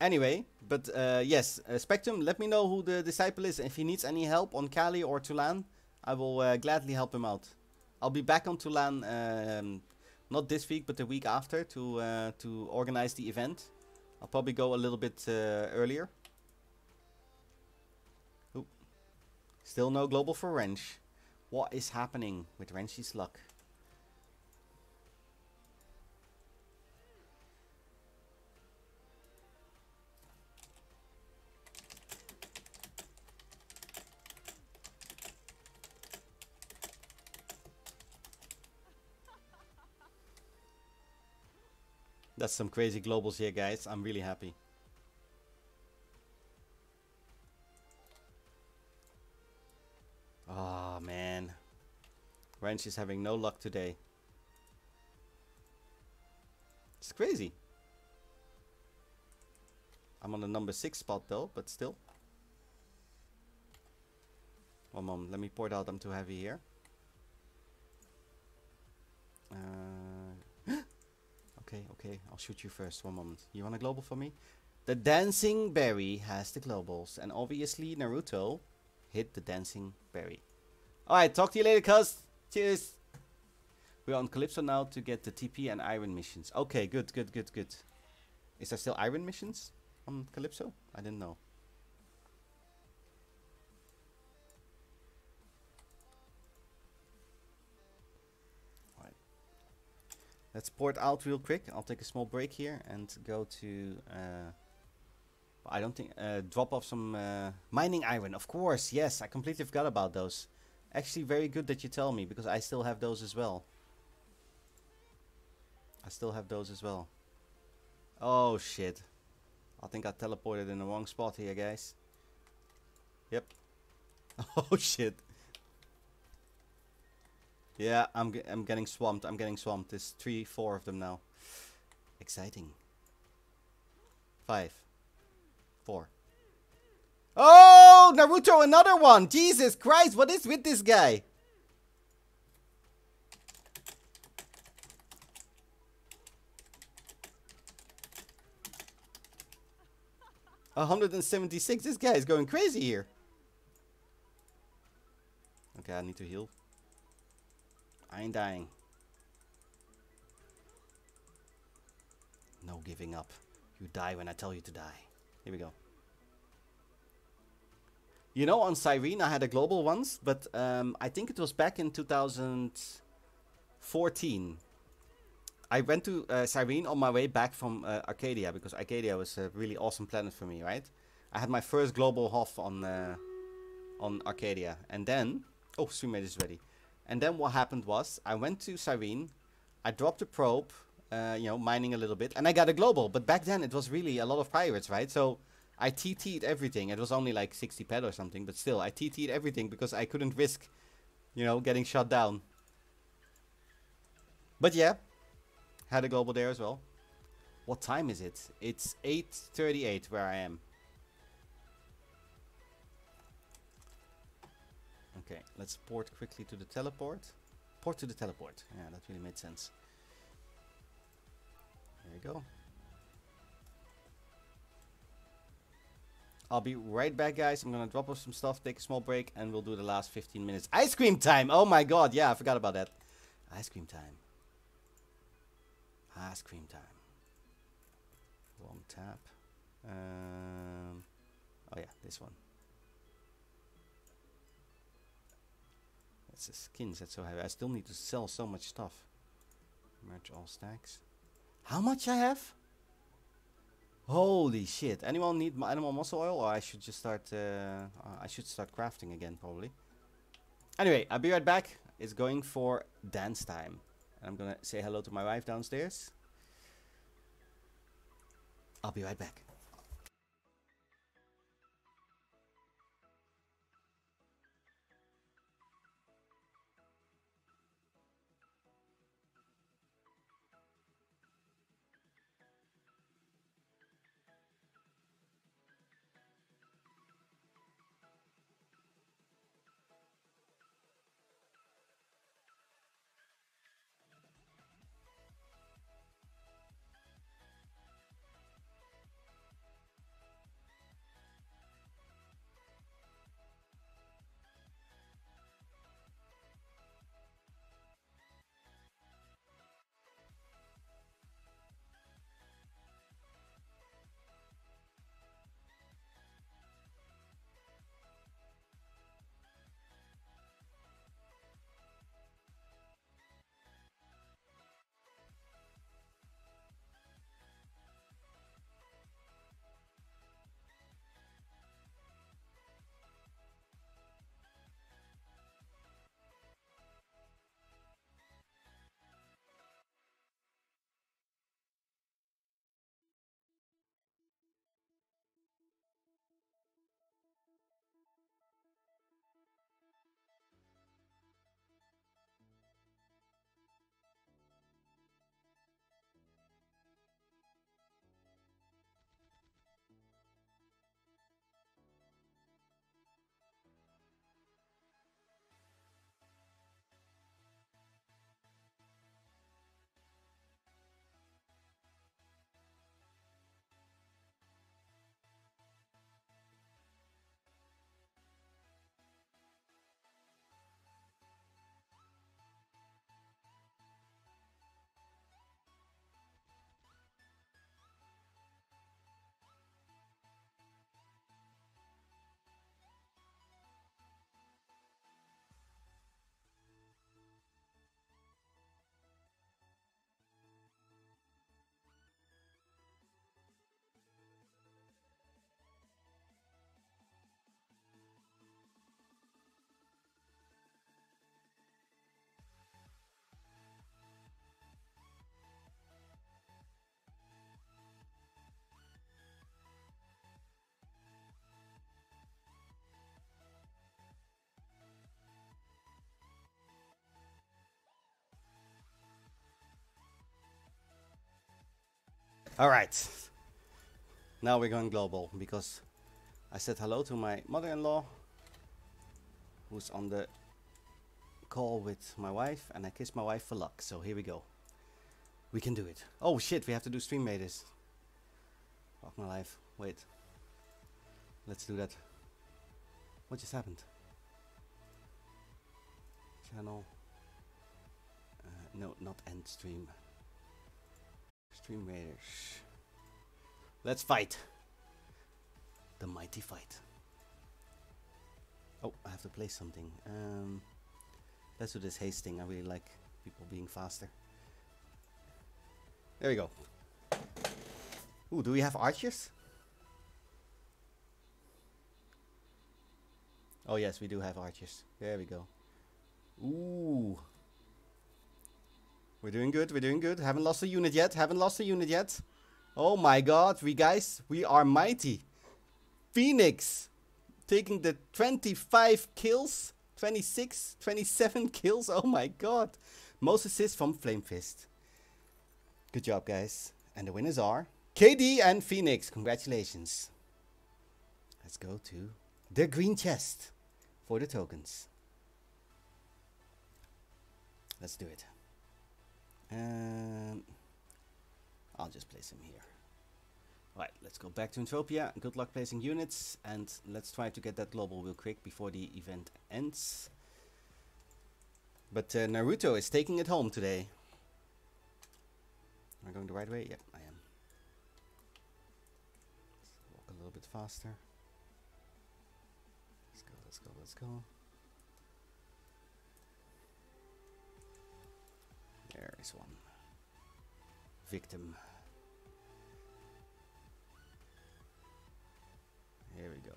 Anyway, but yes, Spectrum, let me know who the disciple is. If he needs any help on Kali or Toulan, I will gladly help him out. I'll be back on Toulan, not this week, but the week after to organize the event. I'll probably go a little bit earlier. Ooh. Still no global for Wrench. What is happening with Wrench's luck? That's some crazy globals here, guys. I'm really happy. Oh, man. Wrench is having no luck today. It's crazy. I'm on the number 6 spot, though, but still. One moment. Let me pour it out. I'm too heavy here. Okay, okay, I'll shoot you first, one moment. You want a global for me? The Dancing Berry has the globals, and obviously Naruto hit the Dancing Berry. Alright, talk to you later, cuz. Cheers! We're on Calypso now to get the TP and Iron missions. Okay, good, good, good, good. Is there still Iron missions on Calypso? I didn't know. Let's pour it out real quick. I'll take a small break here and go to... I don't think... drop off some mining iron. Of course, yes. I completely forgot about those. Actually, very good that you tell me, because I still have those as well. I still have those as well. Oh, shit. I think I teleported in the wrong spot here, guys. Yep. Oh, shit. Yeah, I'm getting swamped. I'm getting swamped. There's 3, 4 of them now. Exciting. 5, 4. Oh, Naruto, another one. Jesus Christ, what is with this guy? A 176. This guy is going crazy here. Okay, I need to heal. I ain't dying. No giving up. You die when I tell you to die. Here we go. You know, on Cyrene I had a global once, but I think it was back in 2014. I went to Cyrene on my way back from Arcadia, because Arcadia was a really awesome planet for me, right? I had my first global HOF on Arcadia. And then... Oh, Stream Raiders is ready. And then what happened was, I went to Cyrene, I dropped a probe, you know, mining a little bit, and I got a global. But back then it was really a lot of pirates, right? So I TT'd everything. It was only like 60 pet or something, but still, I TT'd everything because I couldn't risk, you know, getting shot down. But yeah... Had a global there as well. What time is it? It's 8:38 where I am. Okay, let's port quickly to the teleport. Port to the teleport. Yeah, that really made sense. There we go. I'll be right back, guys. I'm gonna drop off some stuff, take a small break, and we'll do the last 15 minutes. Ice cream time! Oh my god, yeah, I forgot about that. Ice cream time. Ice cream time. Wrong tap. Oh yeah, this one. That's the skins that's so heavy. I still need to sell so much stuff. Merge all stacks. How much I have? Holy shit! Anyone need animal muscle oil, or I should just start? I should start crafting again, probably. Anyway, I'll be right back. It's going for dance time. I'm gonna say hello to my wife downstairs. I'll be right back. Alright. Now we're going global because I said hello to my mother-in-law, who's on the call with my wife, and I kissed my wife for luck. So here we go. We can do it. Oh shit, we have to do Stream Raiders. Fuck my life. Wait. Let's do that. What just happened? Channel. No, not end stream. Stream Raiders. Let's fight. The mighty fight. Oh, I have to play something. Let's do this haste thing. I really like people being faster. There we go. Ooh, do we have archers? Oh yes, we do have archers. There we go. Ooh. We're doing good, we're doing good. Haven't lost a unit yet, haven't lost a unit yet. Oh my god, we are mighty. Phoenix taking the 25 kills, 26, 27 kills. Oh my god. Most assists from Flame Fist. Good job, guys. And the winners are KD and Phoenix. Congratulations. Let's go to the green chest for the tokens. Let's do it. I'll just place him here. Alright, let's go back to Entropia. Good luck placing units, and let's try to get that global real quick before the event ends. But Naruto is taking it home today. Am I going the right way? Yep, I am. Let's walk a little bit faster. Let's go, let's go, let's go. There is one. Victim. Here we go.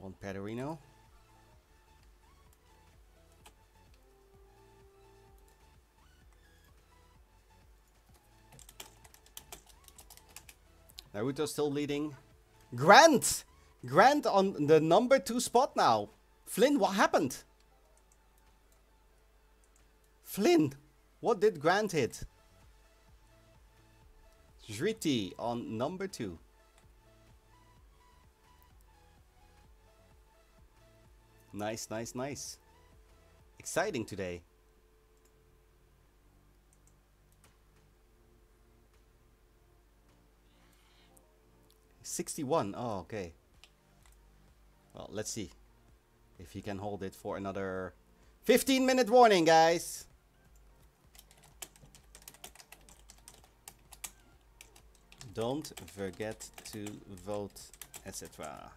One Paderino. Naruto still leading. Grant! Grant on the number 2 spot now. Flynn, what happened? Flynn, what did Grant hit? Zrittie on number 2. Nice, nice, nice. Exciting today. $61. Oh, okay. Well, let's see if he can hold it for another 15-minute warning, guys. Don't forget to vote, etc.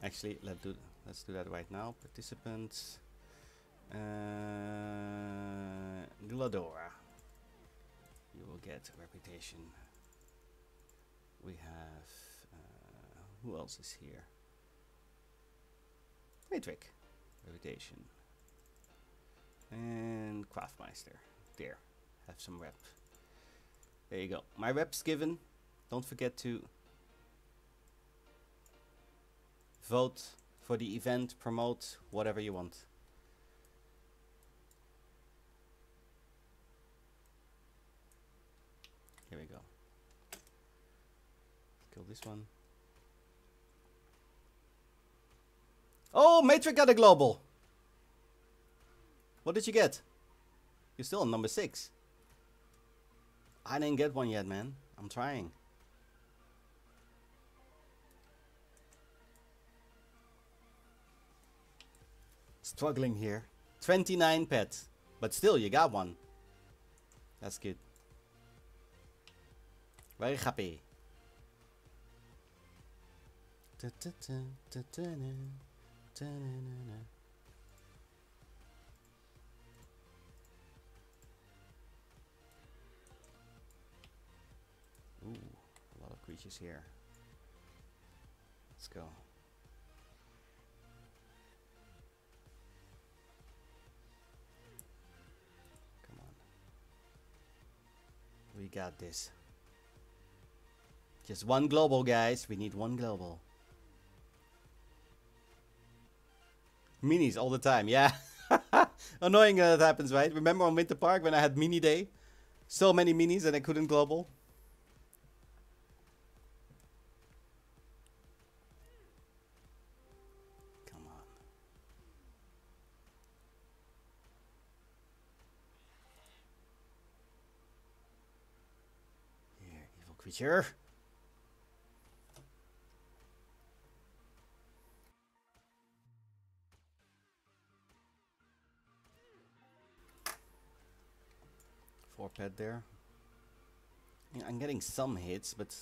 Actually, let's do that right now. Participants. Gladora. You will get reputation. We have, who else is here? Matrix, reputation, and Craftmeister. There, have some rep. There you go. My rep's given. Don't forget to vote for the event, promote, whatever you want. Here we go. Kill this one. Oh, Matrix got a global. What did you get? You're still on number 6. I didn't get one yet, man. I'm trying. Struggling here. 29 pets. But still, you got one. That's good. Very happy. Ooh, a lot of creatures here. Let's go. Come on. We got this. Just one global, guys. We need one global. Minis all the time, yeah. Annoying that happens, right? Remember on Winter Park when I had mini day? So many minis and I couldn't global. Come on. Here, evil creature. Pet there. I'm getting some hits, but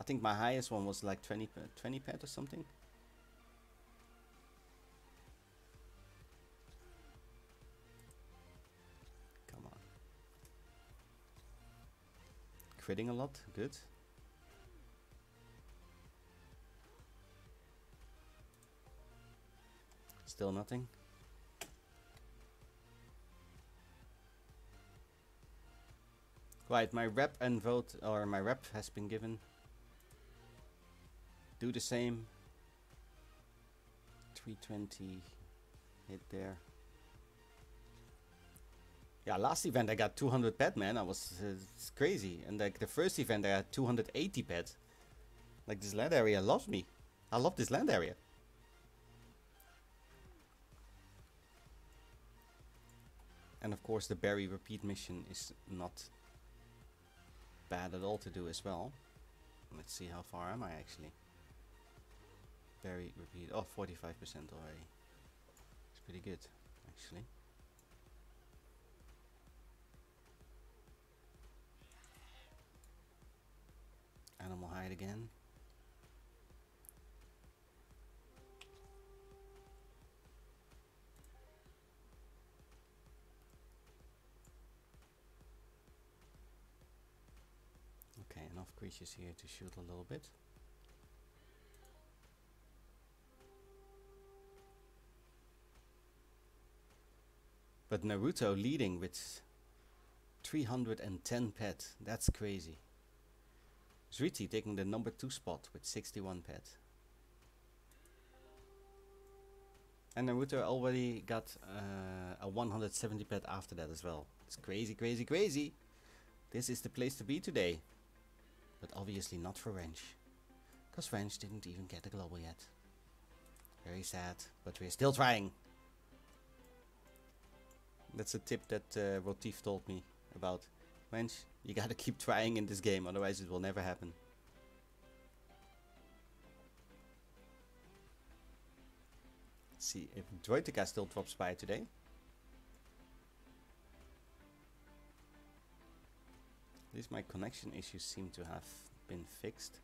I think my highest one was like 20 pet or something. Come on. Critting a lot, good. Still nothing. Right, my rep and vote, or my rep has been given. Do the same. 320 hit there. Yeah, last event I got 200 pet, man. I was it's crazy. And like the first event I had 280 pet. Like this land area loves me. I love this land area. And of course the berry repeat mission is not bad at all to do as well. Let's see how far am I actually. Very repeat. Oh, 45% already. It's pretty good actually. Animal hide again. Enough creatures here to shoot a little bit. But Naruto leading with 310 pet. That's crazy. Zrittie taking the number 2 spot with 61 pet. And Naruto already got a 170 pet after that as well. It's crazy, crazy, crazy. This is the place to be today. But obviously not for Wrench, because Wrench didn't even get a global yet. Very sad, but we're still trying. That's a tip that Rotif told me about. Wrench, you gotta keep trying in this game, otherwise it will never happen. Let's see if Droitica still drops by today. At least my connection issues seem to have been fixed.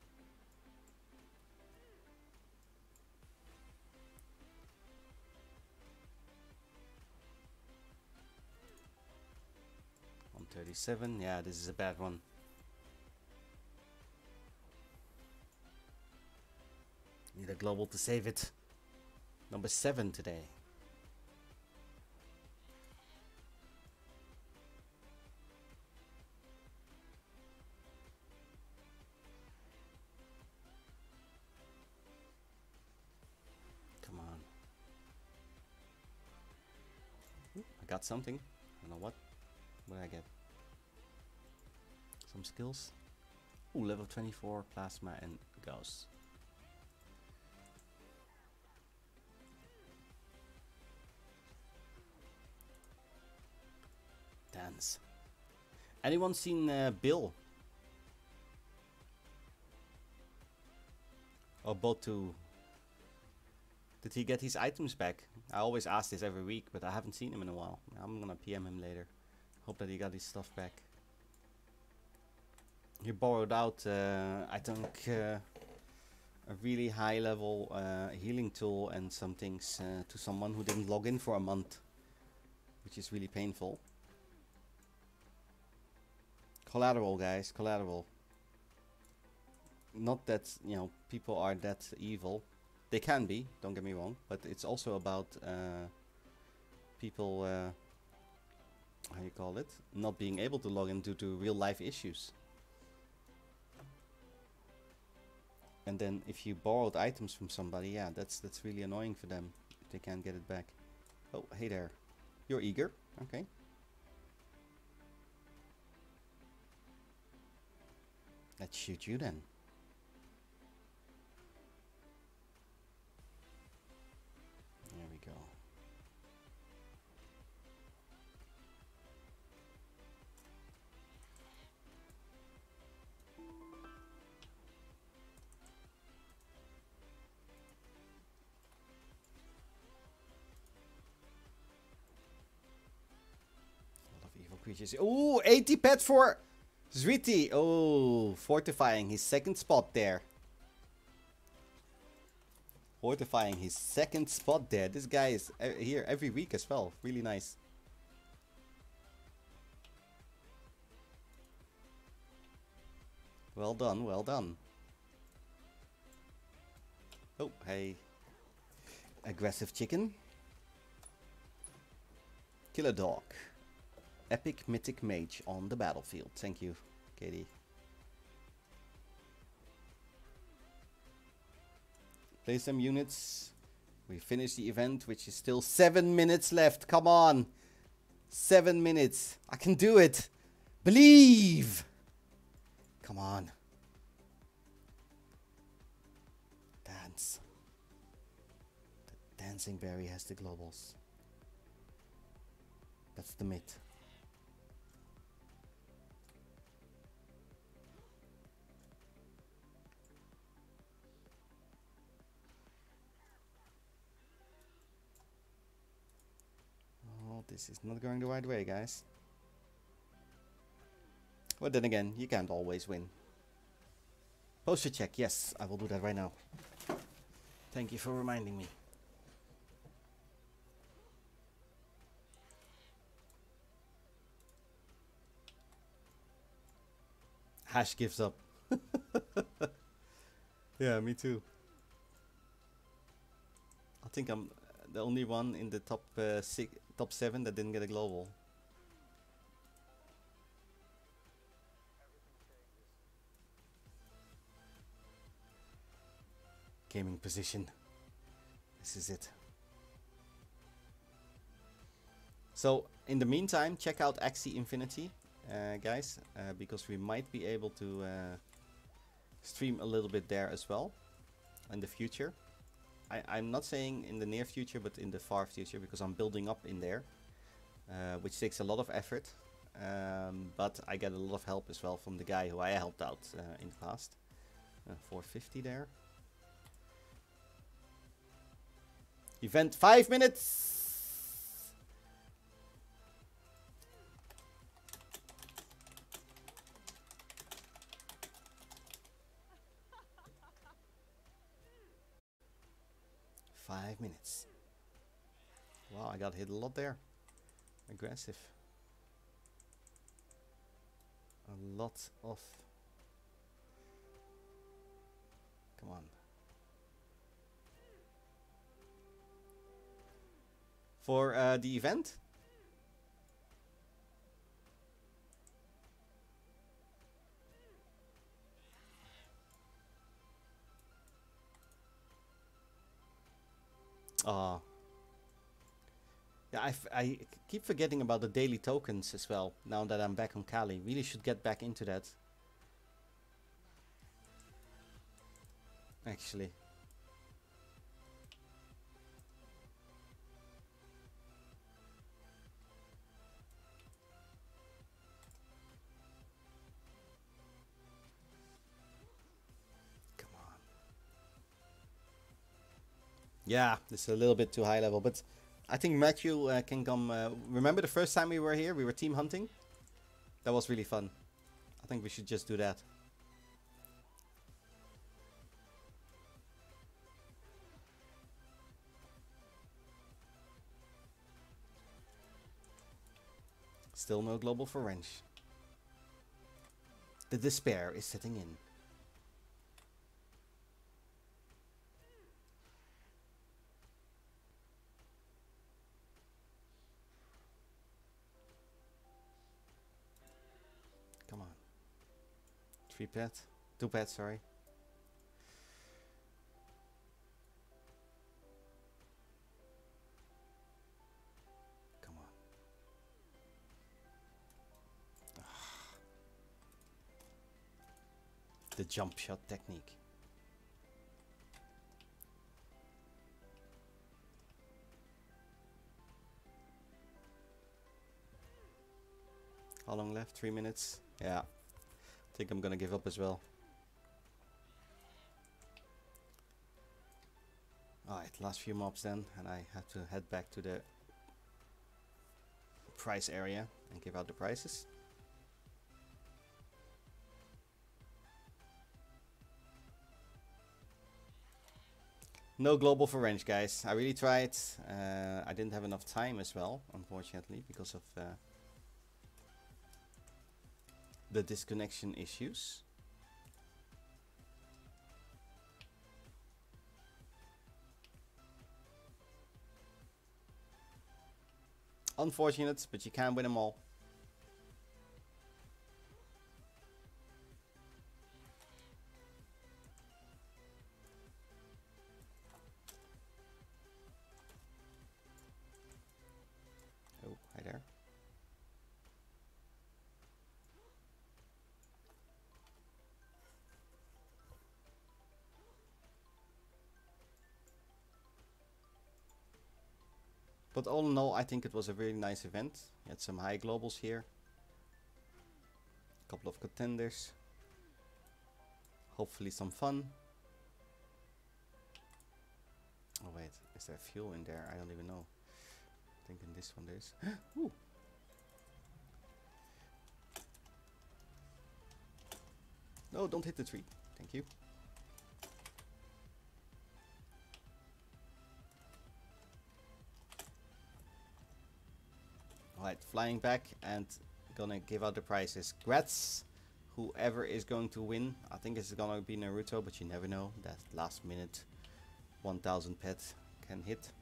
On 37, yeah, this is a bad one. Need a global to save it. Number 7 today. Got something. I don't know what. What did I get? Some skills. Ooh, level 24, plasma and gauss. Dance. Anyone seen Bill? Or Botu? Did he get his items back? I always ask this every week, but I haven't seen him in a while. I'm gonna PM him later. Hope that he got his stuff back. He borrowed out, I think, a really high level healing tool and some things to someone who didn't log in for a month, which is really painful. Collateral, guys, collateral. Not that, you know, people are that evil. They can be, don't get me wrong, but it's also about people, how you call it, not being able to log in due to real life issues. And then if you borrowed items from somebody, yeah, that's really annoying for them. if they can't get it back. Oh, hey there. You're eager. Okay. Let's shoot you then. There we go. A lot of evil creatures. Ooh, 80 pet for Zrittie. Oh, fortifying his second spot there. Fortifying his second spot there. This guy is here every week as well. Really nice. Well done, well done. Oh, hey. Aggressive chicken. Killer dog. Epic mythic mage on the battlefield. Thank you, KD. Play some units. We finish the event, which is still 7 minutes left. Come on. 7 minutes. I can do it. Believe. Come on. Dance. The dancing berry has the globals. That's the myth. This is not going the right way, guys. But then again, you can't always win. Posture check. Yes, I will do that right now. Thank you for reminding me. Hash gives up. Yeah, me too. I think I'm the only one in the top top 7 that didn't get a global. Gaming position. This is it. So in the meantime, check out Axie Infinity, guys, because we might be able to stream a little bit there as well in the future. I'm not saying in the near future, but in the far future, because I'm building up in there, which takes a lot of effort, but I get a lot of help as well from the guy who I helped out in the past. 450 there. Event 5 minutes! Minutes. Wow, I got hit a lot there. Aggressive. A lot of. Come on. For the event? Yeah, I keep forgetting about the daily tokens as well, now that I'm back on Kali. Really should get back into that. Actually. Yeah, it's a little bit too high level, but I think Matthew can come. Remember the first time we were here, we were team hunting? That was really fun. I think we should just do that. Still no global for Wrench. The despair is setting in. Two pets, sorry. the jump shot technique. How long left? 3 minutes? Yeah. I think I'm gonna give up as well. Alright, last few mobs then, and I have to head back to the prize area and give out the prizes. No global for Wrench, guys. I really tried. I didn't have enough time as well, unfortunately, because of the disconnection issues. Unfortunate, but you can't win them all. Oh, hi there. But all in all, I think it was a really nice event. We had some high globals here. A couple of contenders. Hopefully some fun. Oh wait, is there fuel in there? I don't even know. I think in this one there is. Ooh. No, don't hit the tree. Thank you. Alright, flying back and gonna give out the prizes. Grats, whoever is going to win. I think it's gonna be Naruto, but you never know. That last minute 1000 pet can hit.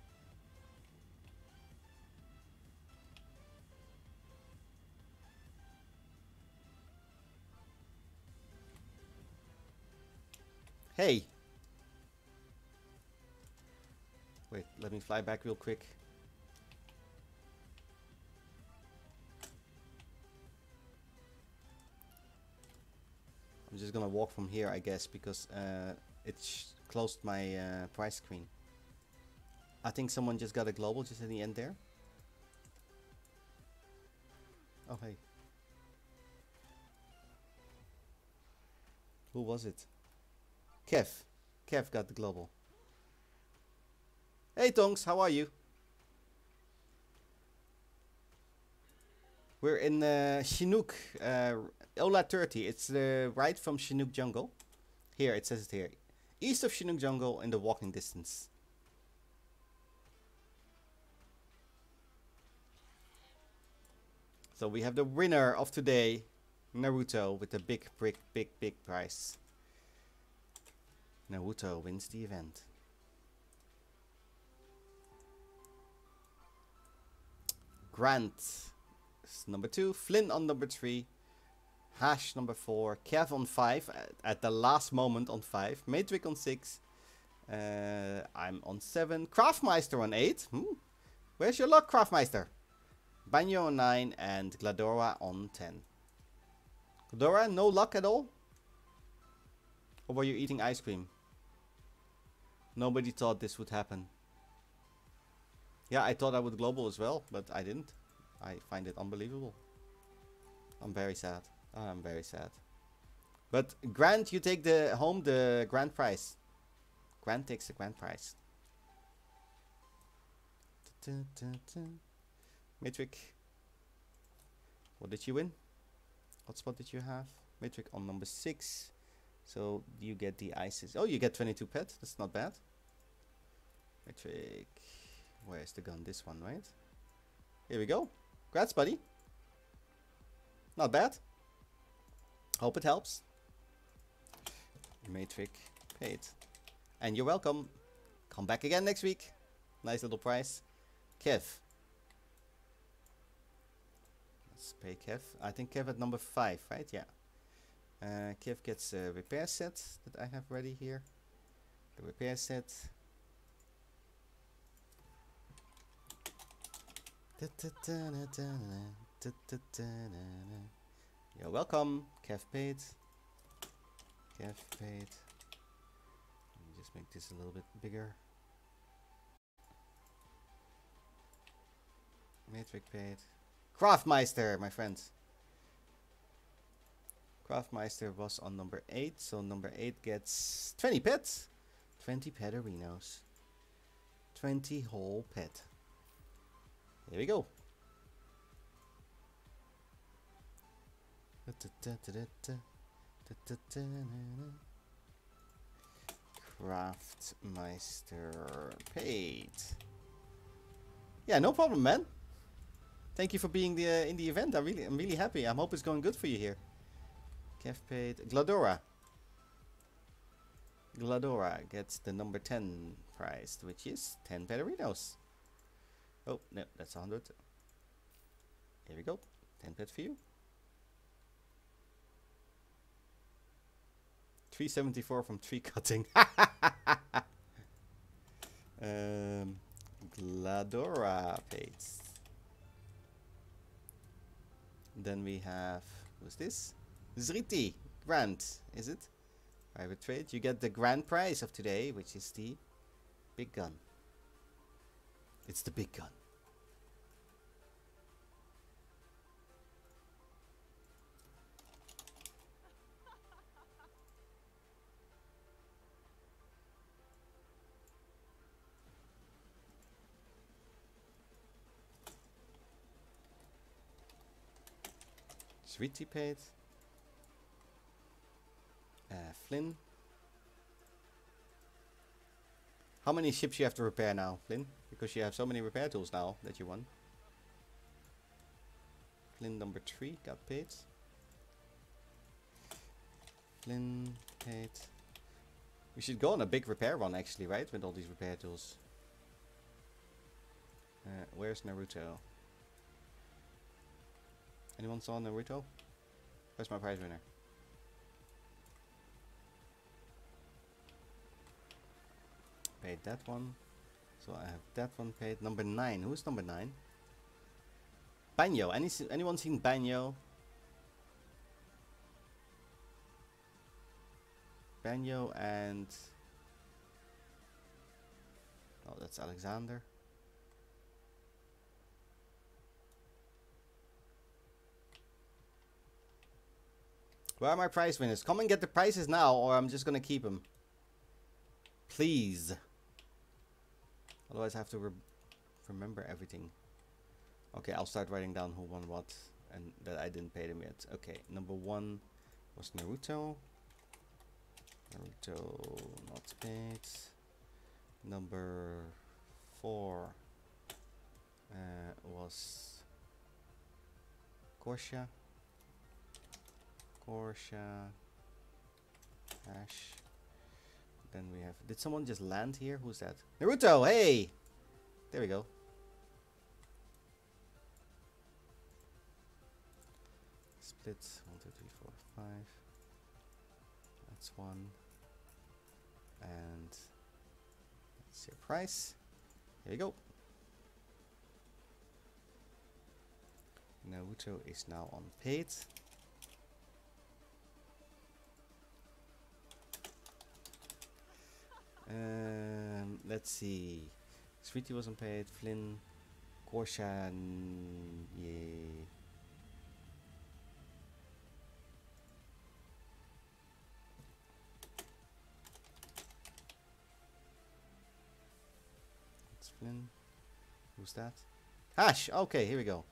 Hey! Wait, let me fly back real quick. I'm just gonna walk from here, I guess, because it's closed my prize screen. I think someone just got a global just in the end there. Oh hey, who was it? Kev. Kev got the global. Hey Tongs, how are you? We're in Chinook, Ola 30. It's the ride from Chinook Jungle. Here, it says it here. East of Chinook Jungle in the walking distance. So we have the winner of today, Naruto, with the big prize. Naruto wins the event. Grant number 2, Flynn on number 3, Hash number 4, Kev on 5, at the last moment on 5, Matrix on 6, I'm on 7, Craftmeister on 8, where's your luck, Craftmeister? Banyo on 9 and Gladora on 10. Gladora, no luck at all? Or were you eating ice cream? Nobody thought this would happen. Yeah, I thought I would global as well, but I didn't. I find it unbelievable. I'm very sad. I'm very sad. But Grant, you take the home the grand prize. Grant takes the grand prize. Matrix. What did you win? What spot did you have? Matrix on number 6. So you get the ISIS. Oh, you get 22 pet. That's not bad. Matrix. Where's the gun? This one, right? Here we go. Congrats, buddy. Not bad. Hope it helps. Matrix paid. And you're welcome. Come back again next week. Nice little prize. Kev. Let's pay Kev. I think Kev at number 5, right? Yeah. Kev gets a repair set that I have ready here. The repair set. You're welcome, Kev paid. Kev paid. Let me just make this a little bit bigger. Matrix paid. Craftmeister, my friends. Craftmeister was on number 8, so number 8 gets 20 pets. 20 petarinos. 20 whole pet. Here we go. Craftmeister paid. Yeah, no problem, man. Thank you for being in the event. I'm really happy. I hope it's going good for you here. Kev paid. Gladora. Gladora gets the number 10 prize, which is 10 petarinos. Oh, no, that's 100. Here we go. 10 pet for you. 374 from tree cutting. Gladora paid. Then we have, who's this? Zrittie, Grant, is it? Private trade. You get the grand prize of today, which is the big gun. It's the big gun. Zrittie paid. Flynn. How many ships you have to repair now, Flynn? Because you have so many repair tools now that you won. Flynn number 3 got paid. Flynn paid. We should go on a big repair run actually, right? With all these repair tools. Where's Naruto? Anyone saw Naruto? Where's my prize winner? Paid that one. So I have that one paid. Number 9. Who's number 9? Banyo. Anyone seen Banyo? Banyo and... Oh, that's Alexander. Where are my prize winners? Come and get the prizes now, or I'm just gonna keep them. Please. Otherwise I have to remember everything. Okay, I'll start writing down who won what, and that I didn't pay them yet. Okay, number 1 was Naruto. Naruto not paid. Number 4 was Corsia. Corsia, Hash. Then we have, did someone just land here? Who's that? Naruto, hey! There we go. Split, 1, 2, 3, 4, 5. That's 1. And that's your price. Here we go. Naruto is now on paid. Let's see. Zrittie wasn't paid. Flynn, Corsia, yeah. It's Flynn. Who's that? Hash. Okay, here we go.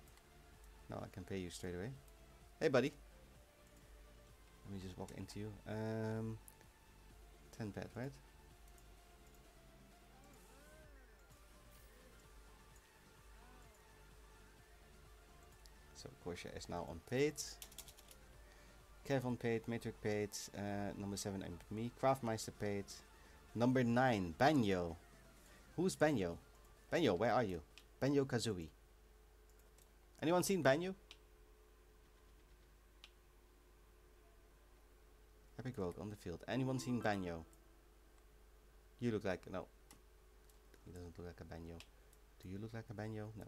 Now I can pay you straight away. Hey, buddy. Let me just walk into you. 10 bad, right? So Corsia is now unpaid. Kev unpaid, Matrix paid, number 7 and me, Craftmeister paid. Number 9, Banyo. Who's Banyo? Banyo, where are you? Banyo Kazooie. Anyone seen Banyo? Epic Rogue on the field. Anyone seen Banyo? You look like, no. He doesn't look like a Banyo. Do you look like a Banyo? No.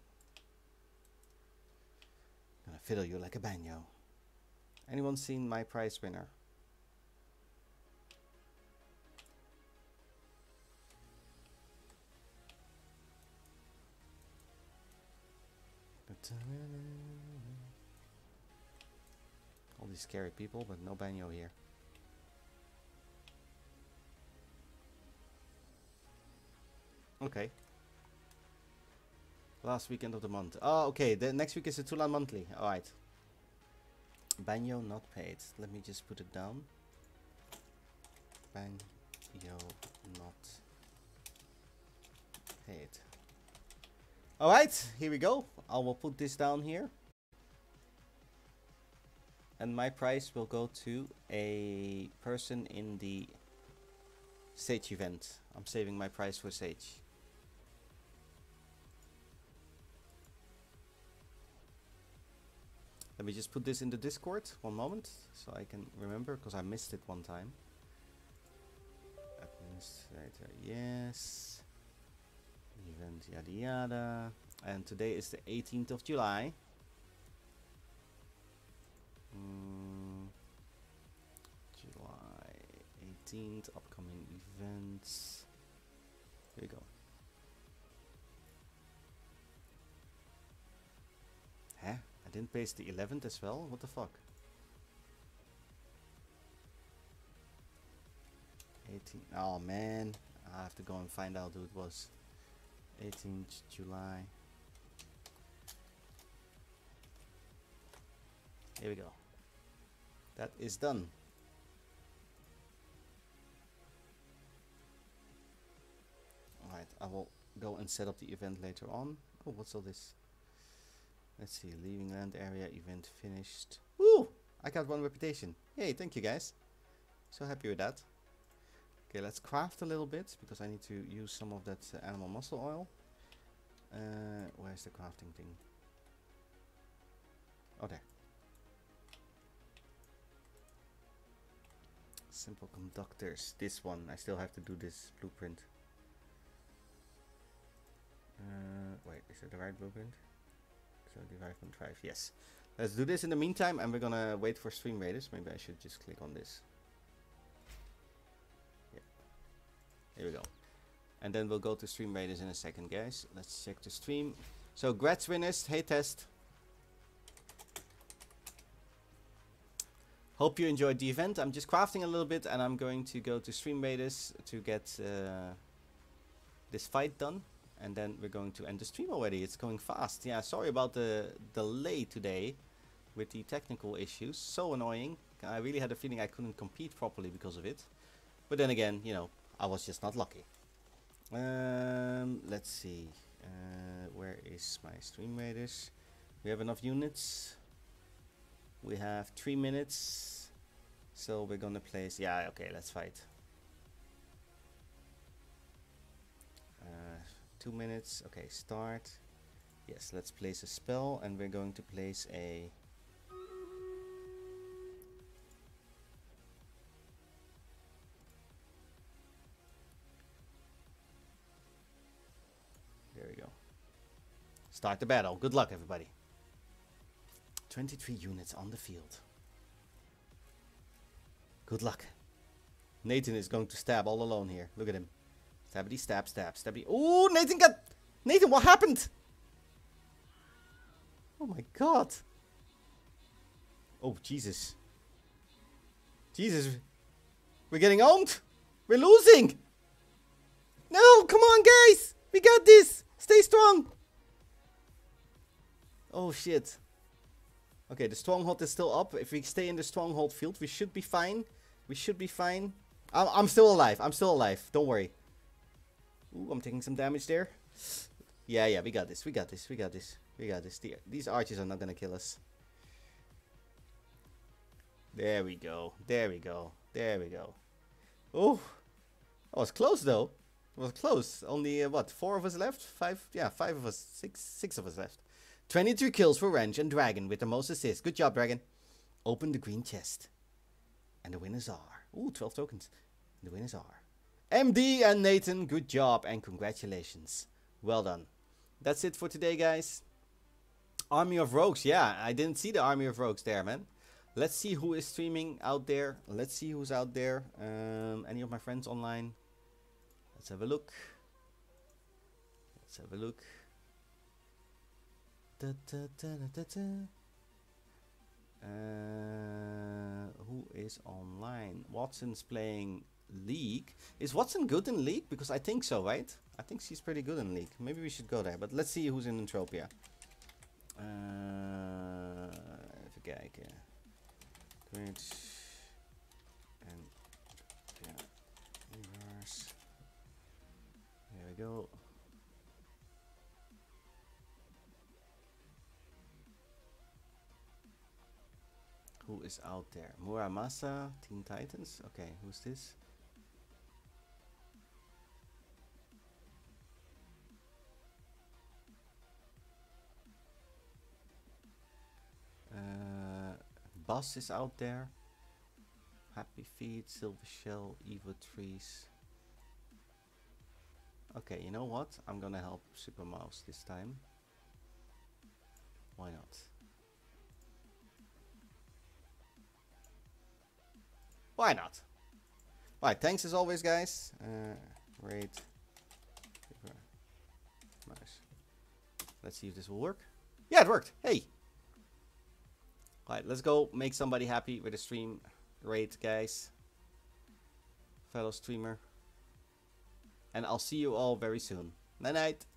Gonna fiddle you like a Banyo. Anyone seen my prize winner? All these scary people, but no Banyo here. Okay. Last weekend of the month. Oh, okay. The next week is the Toulan monthly. All right. Banyo not paid. Let me just put it down. Banyo not paid. All right. Here we go. I will put this down here. And my prize will go to a person in the Sage event. I'm saving my prize for Sage. Let me just put this in the Discord, one moment, so I can remember, because I missed it one time. Administrator, yes. Event, yada yada. And today is the 18th of July. July 18th, upcoming events. Here we go. Huh? I didn't paste the 11th as well? What the fuck? 18. Oh man. I have to go and find out who it was. 18th July. Here we go. That is done. Alright, I will go and set up the event later on. Oh, what's all this? Let's see, leaving land area, event finished. Woo! I got one reputation. Yay, thank you guys. So happy with that. Okay, let's craft a little bit, because I need to use some of that animal muscle oil. Where's the crafting thing? Oh, there. Simple conductors. This one, I still have to do this blueprint. Wait, is it the right blueprint? 75.5, yes. Let's do this in the meantime, and we're gonna wait for Stream Raiders. Maybe I should just click on this. Yeah. Here we go. And then we'll go to Stream Raiders in a second, guys. Let's check the stream. So, Grats winners, hey Test. Hope you enjoyed the event. I'm just crafting a little bit, and I'm going to go to Stream Raiders to get this fight done. And then we're going to end the stream already. It's going fast. Yeah, sorry about the delay today with the technical issues. So annoying. I really had a feeling I couldn't compete properly because of it. But then again, you know, I was just not lucky. Let's see. Where is my Stream Raiders? We have enough units. We have 3 minutes. So we're gonna place... Yeah, okay, let's fight. 2 minutes. Okay, start. Yes, let's place a spell, and we're going to place a... There we go. Start the battle. Good luck, everybody. 23 units on the field. Good luck. Nathan is going to stab all alone here. Look at him. Stabby, stab, stab, stabby. Oh, Nathan got... Nathan, what happened? Oh my god. Oh, Jesus. Jesus. We're getting owned. We're losing. No, come on, guys. We got this. Stay strong. Oh, shit. Okay, the stronghold is still up. If we stay in the stronghold field, we should be fine. We should be fine. I'm still alive. I'm still alive. Don't worry. Ooh, I'm taking some damage there. Yeah, yeah, we got this. We got this. We got this. We got this. These archers are not gonna kill us. There we go. There we go. There we go. Oh, that was close though. It was close. Only what? 4 of us left. 5. Yeah, 5 of us. 6 of us left. 22 kills for Wrench and Dragon with the most assists. Good job, Dragon. Open the green chest, and the winners are... Ooh, 12 tokens. And the winners are MD and Nathan, good job and congratulations. Well done. That's it for today, guys. Army of Rogues. Yeah, I didn't see the Army of Rogues there, man. Let's see who is streaming out there. Let's see who's out there. Any of my friends online? Let's have a look. Let's have a look. Who is online? Watson's playing League. Is Watson good in League? Because I think so, right? I think she's pretty good in League. Maybe we should go there, but let's see who's in Entropia. Even kijken. Great. And yeah. There we go. Who is out there? Muramasa, Teen Titans. Okay, who's this? Buzz is out there. Happy Feet, Silver Shell, Evo Trees. Okay, you know what? I'm gonna help Super Mouse this time. Why not? Why not? Alright, thanks as always, guys. Raid. Nice. Let's see if this will work. Yeah, it worked. Hey. Alright, let's go make somebody happy with a stream raid, guys. Fellow streamer. And I'll see you all very soon. Night night.